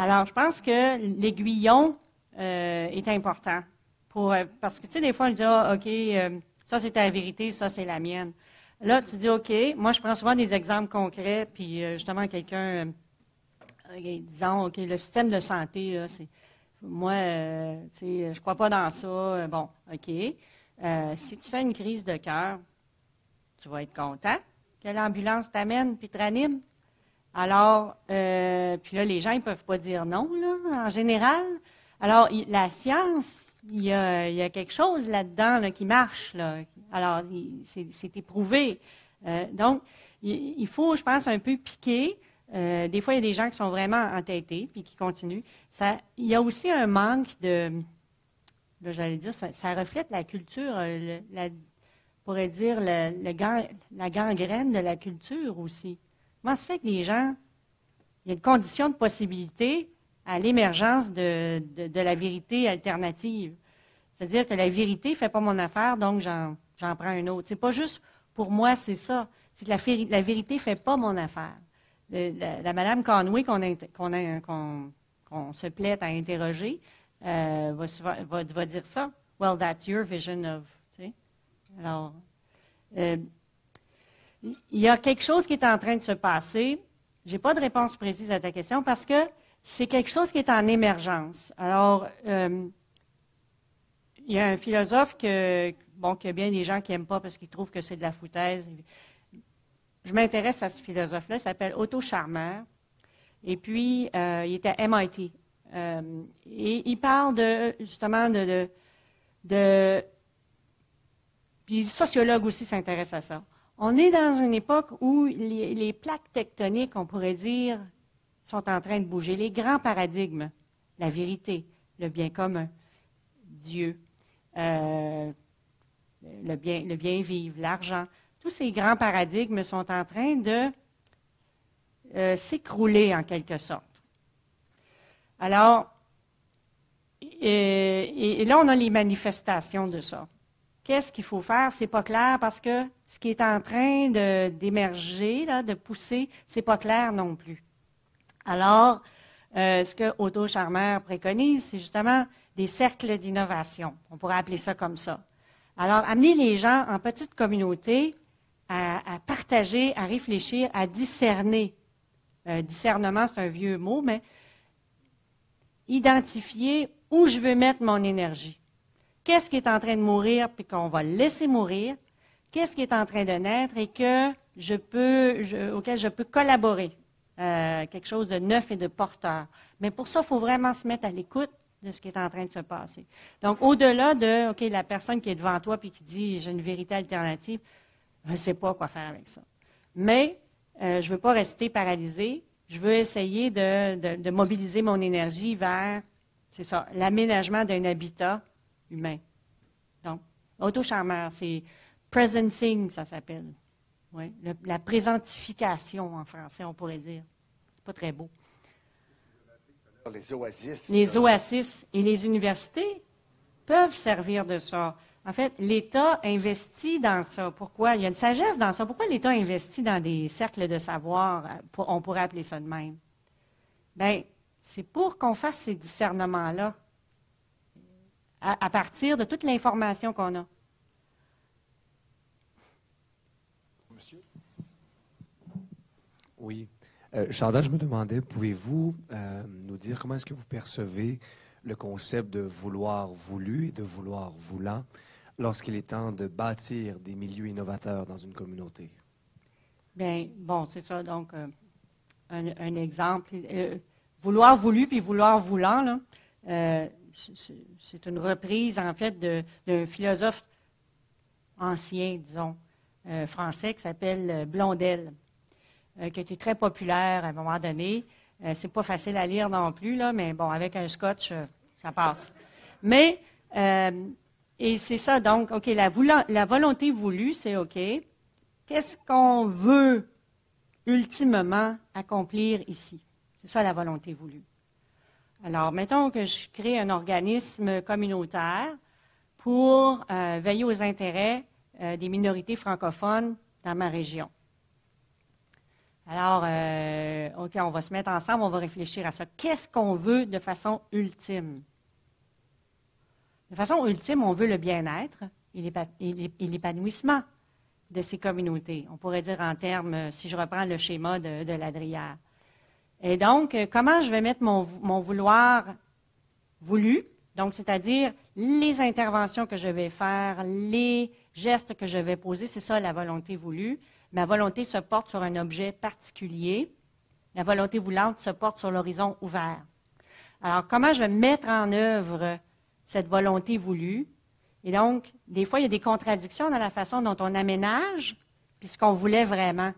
Alors, je pense que l'aiguillon euh, est important. Pour, parce que, tu sais, des fois, on dit, ah, OK, euh, ça, c'est ta vérité, ça, c'est la mienne. Là, tu dis, OK, moi, je prends souvent des exemples concrets, puis euh, justement, quelqu'un, euh, disons, OK, le système de santé, là, c'est, moi, euh, tu sais, je crois pas dans ça. Bon, OK, euh, si tu fais une crise de cœur, tu vas être content que l'ambulance t'amène puis te ranime. Alors, euh, puis là, les gens, ils peuvent pas dire non, là, en général. Alors, y, la science... Il y, a, il y a quelque chose là-dedans là, qui marche. Là. Alors, c'est éprouvé. Euh, donc, il, il faut, je pense, un peu piquer. Euh, des fois, il y a des gens qui sont vraiment entêtés puis qui continuent. Ça, il y a aussi un manque de... J'allais dire, ça, ça reflète la culture, le, la, pourrait dire le, le gang, la gangrène de la culture aussi. Comment se fait que les gens... Il y a une condition de possibilité... à l'émergence de, de, de la vérité alternative. C'est-à-dire que la vérité ne fait pas mon affaire, donc j'en prends une autre. C'est pas juste pour moi, c'est ça. C'est que la, la vérité ne fait pas mon affaire. Le, la, la Madame Conway, qu'on qu'on qu'on qu'on se plaît à interroger, euh, va, souvent, va, va dire ça. « Well, that's your vision of... » tu sais. Alors, euh, il y a quelque chose qui est en train de se passer. Je n'ai pas de réponse précise à ta question parce que c'est quelque chose qui est en émergence. Alors, euh, il y a un philosophe que, bon, qu'il y a bien des gens qui n'aiment pas parce qu'ils trouvent que c'est de la foutaise. Je m'intéresse à ce philosophe-là. Il s'appelle Otto Scharmer. Et puis, euh, il est à M I T. Euh, et il parle de, justement de, de, de... Puis, les sociologues aussi s'intéressent à ça. On est dans une époque où les, les plaques tectoniques, on pourrait dire... sont en train de bouger. Les grands paradigmes, la vérité, le bien commun, Dieu, euh, le bien, le bien vivre, l'argent, tous ces grands paradigmes sont en train de euh, s'écrouler en quelque sorte. Alors, et, et là, on a les manifestations de ça. Qu'est-ce qu'il faut faire? C'est pas clair parce que ce qui est en train d'émerger, là, de pousser, c'est pas clair non plus. Alors, euh, ce que Otto Scharmer préconise, c'est justement des cercles d'innovation. On pourrait appeler ça comme ça. Alors, amener les gens en petite communauté à, à partager, à réfléchir, à discerner. Euh, discernement, c'est un vieux mot, mais identifier où je veux mettre mon énergie. Qu'est-ce qui est en train de mourir puis qu'on va laisser mourir? Qu'est-ce qui est en train de naître et que je peux, je, auquel je peux collaborer? Euh, quelque chose de neuf et de porteur. Mais pour ça, il faut vraiment se mettre à l'écoute de ce qui est en train de se passer. Donc, au-delà de, OK, la personne qui est devant toi puis qui dit « j'ai une vérité alternative », je ne sais pas quoi faire avec ça. Mais euh, je ne veux pas rester paralysée. Je veux essayer de, de, de mobiliser mon énergie vers, c'est ça, l'aménagement d'un habitat humain. Donc, Otto Scharmer, c'est presencing, ça s'appelle. Ouais, le, la présentification en français, on pourrait dire. C'est pas très beau. Les oasis. Les oasis et les universités peuvent servir de ça. En fait, l'État investit dans ça. Pourquoi? Il y a une sagesse dans ça. Pourquoi l'État investit dans des cercles de savoir? On pourrait appeler ça de même. Bien, c'est pour qu'on fasse ces discernements-là à, à partir de toute l'information qu'on a. Monsieur? Oui. Euh, Chantal, je me demandais, pouvez-vous euh, nous dire comment est-ce que vous percevez le concept de vouloir voulu et de vouloir voulant lorsqu'il est temps de bâtir des milieux innovateurs dans une communauté? Bien, bon, c'est ça. Donc, euh, un, un exemple. Euh, vouloir voulu puis vouloir voulant, là, euh, c'est une reprise, en fait, d'un philosophe ancien, disons, euh, français qui s'appelle Blondel, euh, qui a été très populaire à un moment donné. Euh, c'est pas facile à lire non plus, là, mais bon, avec un scotch, euh, ça passe. Mais, euh, et c'est ça, donc, OK, la, voulant, la volonté voulue, c'est OK. Qu'est-ce qu'on veut ultimement accomplir ici? C'est ça, la volonté voulue. Alors, mettons que je crée un organisme communautaire pour euh, veiller aux intérêts euh, des minorités francophones dans ma région. Alors, euh, OK, on va se mettre ensemble, on va réfléchir à ça. Qu'est-ce qu'on veut de façon ultime? De façon ultime, on veut le bien-être et l'épanouissement de ces communautés. On pourrait dire en termes, si je reprends le schéma de, de Ladrière. Et donc, comment je vais mettre mon, mon vouloir voulu, donc c'est-à-dire les interventions que je vais faire, les gestes que je vais poser, c'est ça la volonté voulue. Ma volonté se porte sur un objet particulier. La volonté voulante se porte sur l'horizon ouvert. Alors, comment je vais mettre en œuvre cette volonté voulue? Et donc, des fois, il y a des contradictions dans la façon dont on aménage puis ce qu'on voulait vraiment.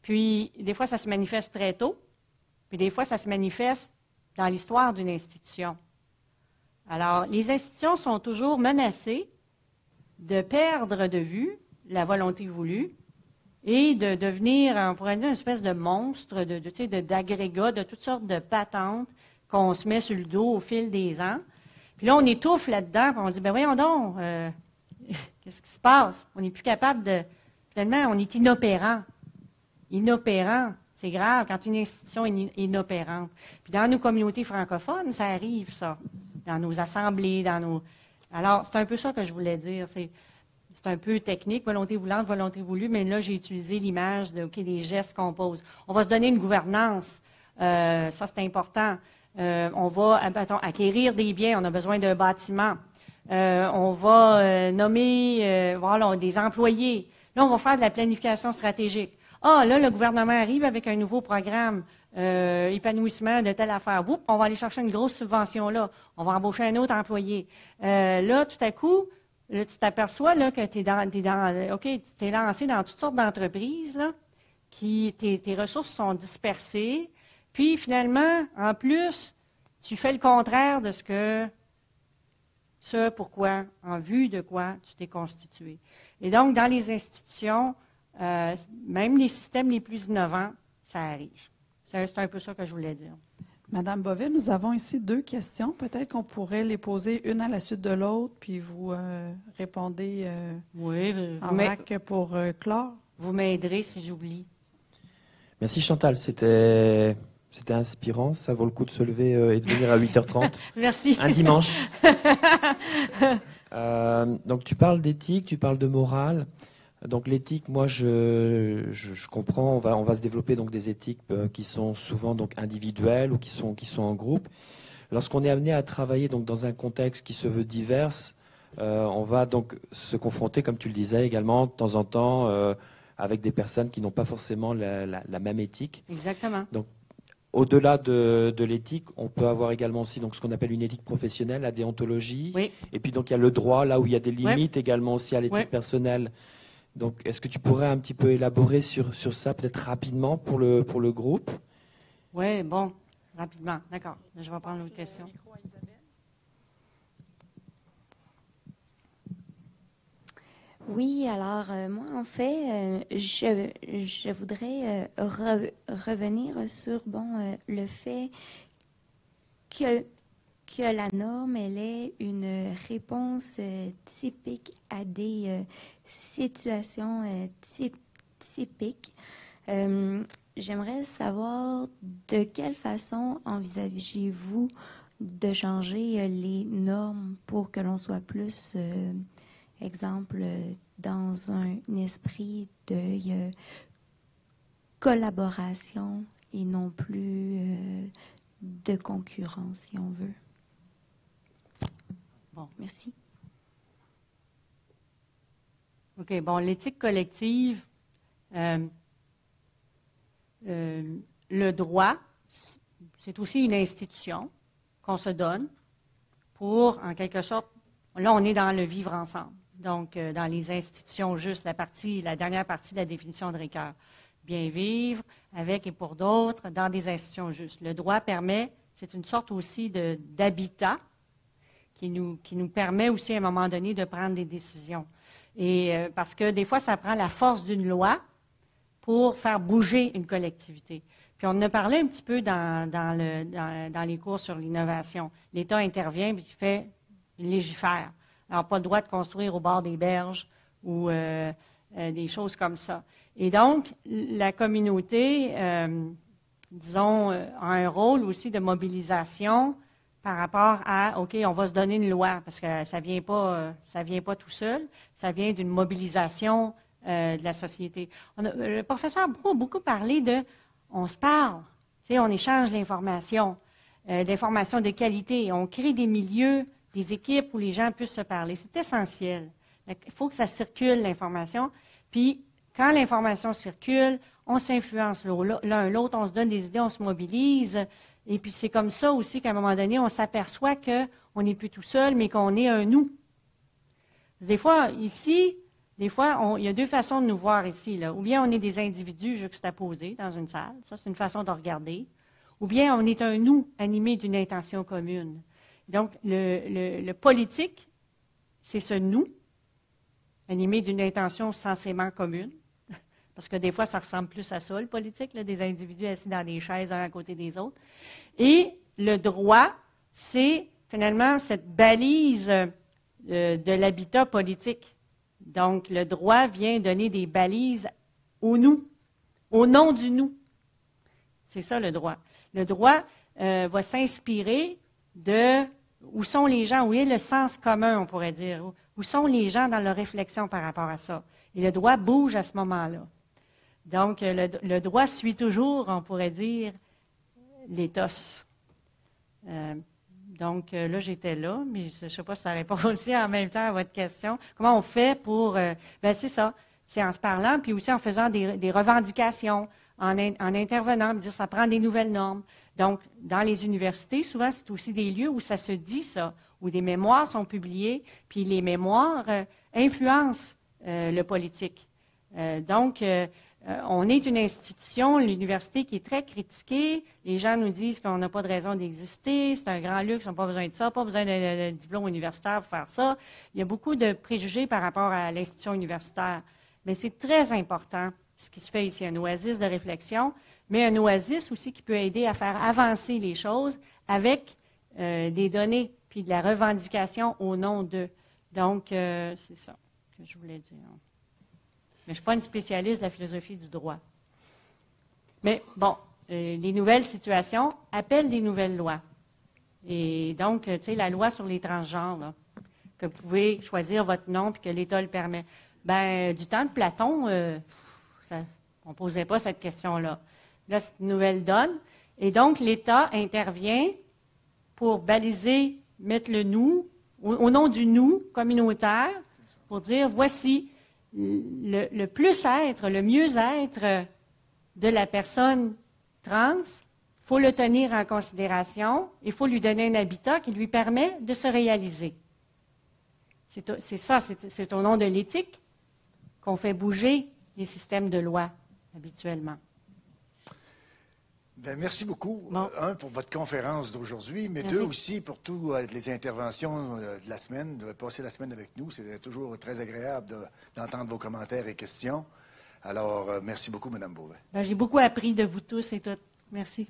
Puis, des fois, ça se manifeste très tôt. Puis, des fois, ça se manifeste dans l'histoire d'une institution. Alors, les institutions sont toujours menacées de perdre de vue la volonté voulue, et de devenir, on pourrait dire, une espèce de monstre, de, de, tu sais, d'agrégat, de, de toutes sortes de patentes qu'on se met sur le dos au fil des ans. Puis là, on étouffe là-dedans, puis on dit, ben voyons donc, euh, qu'est-ce qui se passe? On n'est plus capable de... Finalement, on est inopérant. Inopérant, c'est grave quand une institution est inopérante. Puis dans nos communautés francophones, ça arrive, ça. Dans nos assemblées, dans nos... Alors, c'est un peu ça que je voulais dire, c'est... C'est un peu technique, volonté voulante, volonté voulue, mais là, j'ai utilisé l'image de, okay, des gestes qu'on pose. On va se donner une gouvernance, euh, ça c'est important. Euh, on va attends, acquérir des biens, on a besoin d'un bâtiment. Euh, on va euh, nommer euh, voilà, des employés. Là, on va faire de la planification stratégique. Ah, là, le gouvernement arrive avec un nouveau programme euh, épanouissement de telle affaire. Oups, on va aller chercher une grosse subvention là. On va embaucher un autre employé. Euh, là, tout à coup... Là, tu t'aperçois que tu es dans, t'es dans, OK, tu t'es lancé dans toutes sortes d'entreprises, qui tes, tes ressources sont dispersées. Puis finalement, en plus, tu fais le contraire de ce que, ce pourquoi, en vue de quoi tu t'es constitué. Et donc, dans les institutions, euh, même les systèmes les plus innovants, ça arrive. C'est un peu ça que je voulais dire. Madame Beauvais, nous avons ici deux questions. Peut-être qu'on pourrait les poser une à la suite de l'autre, puis vous euh, répondez euh, oui, vous en vrac pour euh, clore. Vous m'aiderez si j'oublie. Merci Chantal, c'était inspirant. Ça vaut le coup de se lever euh, et de venir à huit heures trente. Merci. Un dimanche. euh, donc tu parles d'éthique, tu parles de morale. Donc l'éthique, moi je, je, je comprends, on va, on va se développer donc des éthiques euh, qui sont souvent donc individuelles ou qui sont, qui sont en groupe. Lorsqu'on est amené à travailler donc dans un contexte qui se veut divers, euh, on va donc se confronter, comme tu le disais également, de temps en temps euh, avec des personnes qui n'ont pas forcément la, la, la même éthique. Exactement. Donc au-delà de, de l'éthique, on peut avoir également aussi donc, ce qu'on appelle une éthique professionnelle, la déontologie. Oui. Et puis donc il y a le droit, là où il y a des limites ouais. également aussi à l'éthique ouais. personnelle. Donc, est-ce que tu pourrais un petit peu élaborer sur, sur ça, peut-être rapidement, pour le, pour le groupe? Oui, bon, rapidement. D'accord. Je vais prendre l'autre question. Oui, alors euh, moi, en fait, euh, je, je voudrais euh, re revenir sur bon, euh, le fait que, que la norme, elle est une réponse euh, typique à des euh, situations euh, typ typiques. Euh, J'aimerais savoir de quelle façon envisagez-vous de changer euh, les normes pour que l'on soit plus... Euh, exemple, dans un esprit de euh, collaboration et non plus euh, de concurrence, si on veut. Bon, merci. OK, bon, l'éthique collective, euh, euh, le droit, c'est aussi une institution qu'on se donne pour, en quelque sorte, là, on est dans le vivre ensemble. Donc, euh, dans les institutions, juste la partie, la dernière partie de la définition de Ricoeur. Bien vivre avec et pour d'autres dans des institutions justes. Le droit permet, c'est une sorte aussi d'habitat qui nous, qui nous permet aussi à un moment donné de prendre des décisions. Et euh, parce que des fois, ça prend la force d'une loi pour faire bouger une collectivité. Puis on en a parlé un petit peu dans, dans, le, dans, dans les cours sur l'innovation. L'État intervient et fait légifère. Alors, pas le droit de construire au bord des berges ou euh, euh, des choses comme ça. Et donc, la communauté, euh, disons, a un rôle aussi de mobilisation par rapport à, OK, on va se donner une loi, parce que ça ne vient pas, ça vient pas tout seul, ça vient d'une mobilisation euh, de la société. On a, le professeur Brou a beaucoup parlé de, on se parle, tu sais, on échange l'information, euh, l'information de qualité, on crée des milieux, des équipes où les gens puissent se parler. C'est essentiel. Il faut que ça circule, l'information. Puis, quand l'information circule, on s'influence l'un l'autre, on se donne des idées, on se mobilise. Et puis, c'est comme ça aussi qu'à un moment donné, on s'aperçoit qu'on n'est plus tout seul, mais qu'on est un nous. Des fois, ici, des fois, on, il y a deux façons de nous voir ici. Là. Ou bien on est des individus juxtaposés dans une salle. Ça, c'est une façon de regarder. Ou bien on est un nous animé d'une intention commune. Donc, le, le, le politique, c'est ce « nous » animé d'une intention sensément commune, parce que des fois, ça ressemble plus à ça, le politique, là, des individus assis dans des chaises un à côté des autres. Et le droit, c'est finalement cette balise euh, de l'habitat politique. Donc, le droit vient donner des balises au « nous », au nom du « nous ». C'est ça, le droit. Le droit euh, va s'inspirer de où sont les gens, où est le sens commun, on pourrait dire, où, où sont les gens dans leur réflexion par rapport à ça. Et le droit bouge à ce moment-là. Donc, le, le droit suit toujours, on pourrait dire, l'éthos. Euh, donc, là, j'étais là, mais je ne sais pas si ça répond aussi en même temps à votre question. Comment on fait pour... Euh, bien, c'est ça. C'est en se parlant, puis aussi en faisant des, des revendications, en, in, en intervenant, dire ça prend des nouvelles normes. Donc, dans les universités, souvent, c'est aussi des lieux où ça se dit ça, où des mémoires sont publiées, puis les mémoires euh, influencent euh, le politique. Euh, donc, euh, on est une institution, l'université, qui est très critiquée. Les gens nous disent qu'on n'a pas de raison d'exister, c'est un grand luxe, on n'a pas besoin de ça, pas besoin d'un diplôme universitaire pour faire ça. Il y a beaucoup de préjugés par rapport à l'institution universitaire. Mais c'est très important, ce qui se fait ici, un oasis de réflexion, mais un oasis aussi qui peut aider à faire avancer les choses avec euh, des données puis de la revendication au nom d'eux. Donc, euh, c'est ça que je voulais dire. Mais je ne suis pas une spécialiste de la philosophie du droit. Mais bon, euh, les nouvelles situations appellent des nouvelles lois. Et donc, tu sais, la loi sur les transgenres, là, que vous pouvez choisir votre nom puis que l'État le permet. Bien, du temps de Platon, euh, ça, on ne posait pas cette question-là. Là, c'est une nouvelle donne. Et donc, l'État intervient pour baliser, mettre le « nous », au, au nom du « nous » communautaire, pour dire, voici le, le plus-être, le mieux-être de la personne trans. Il faut le tenir en considération. Il faut lui donner un habitat qui lui permet de se réaliser. C'est ça, c'est au nom de l'éthique qu'on fait bouger les systèmes de loi habituellement. Bien, merci beaucoup, bon. un, pour votre conférence d'aujourd'hui, mais merci. deux aussi pour toutes euh, les interventions euh, de la semaine, de passer la semaine avec nous. C'est toujours très agréable de, d'entendre vos commentaires et questions. Alors, euh, merci beaucoup, Mme Beauvais. J'ai beaucoup appris de vous tous et toutes. Merci.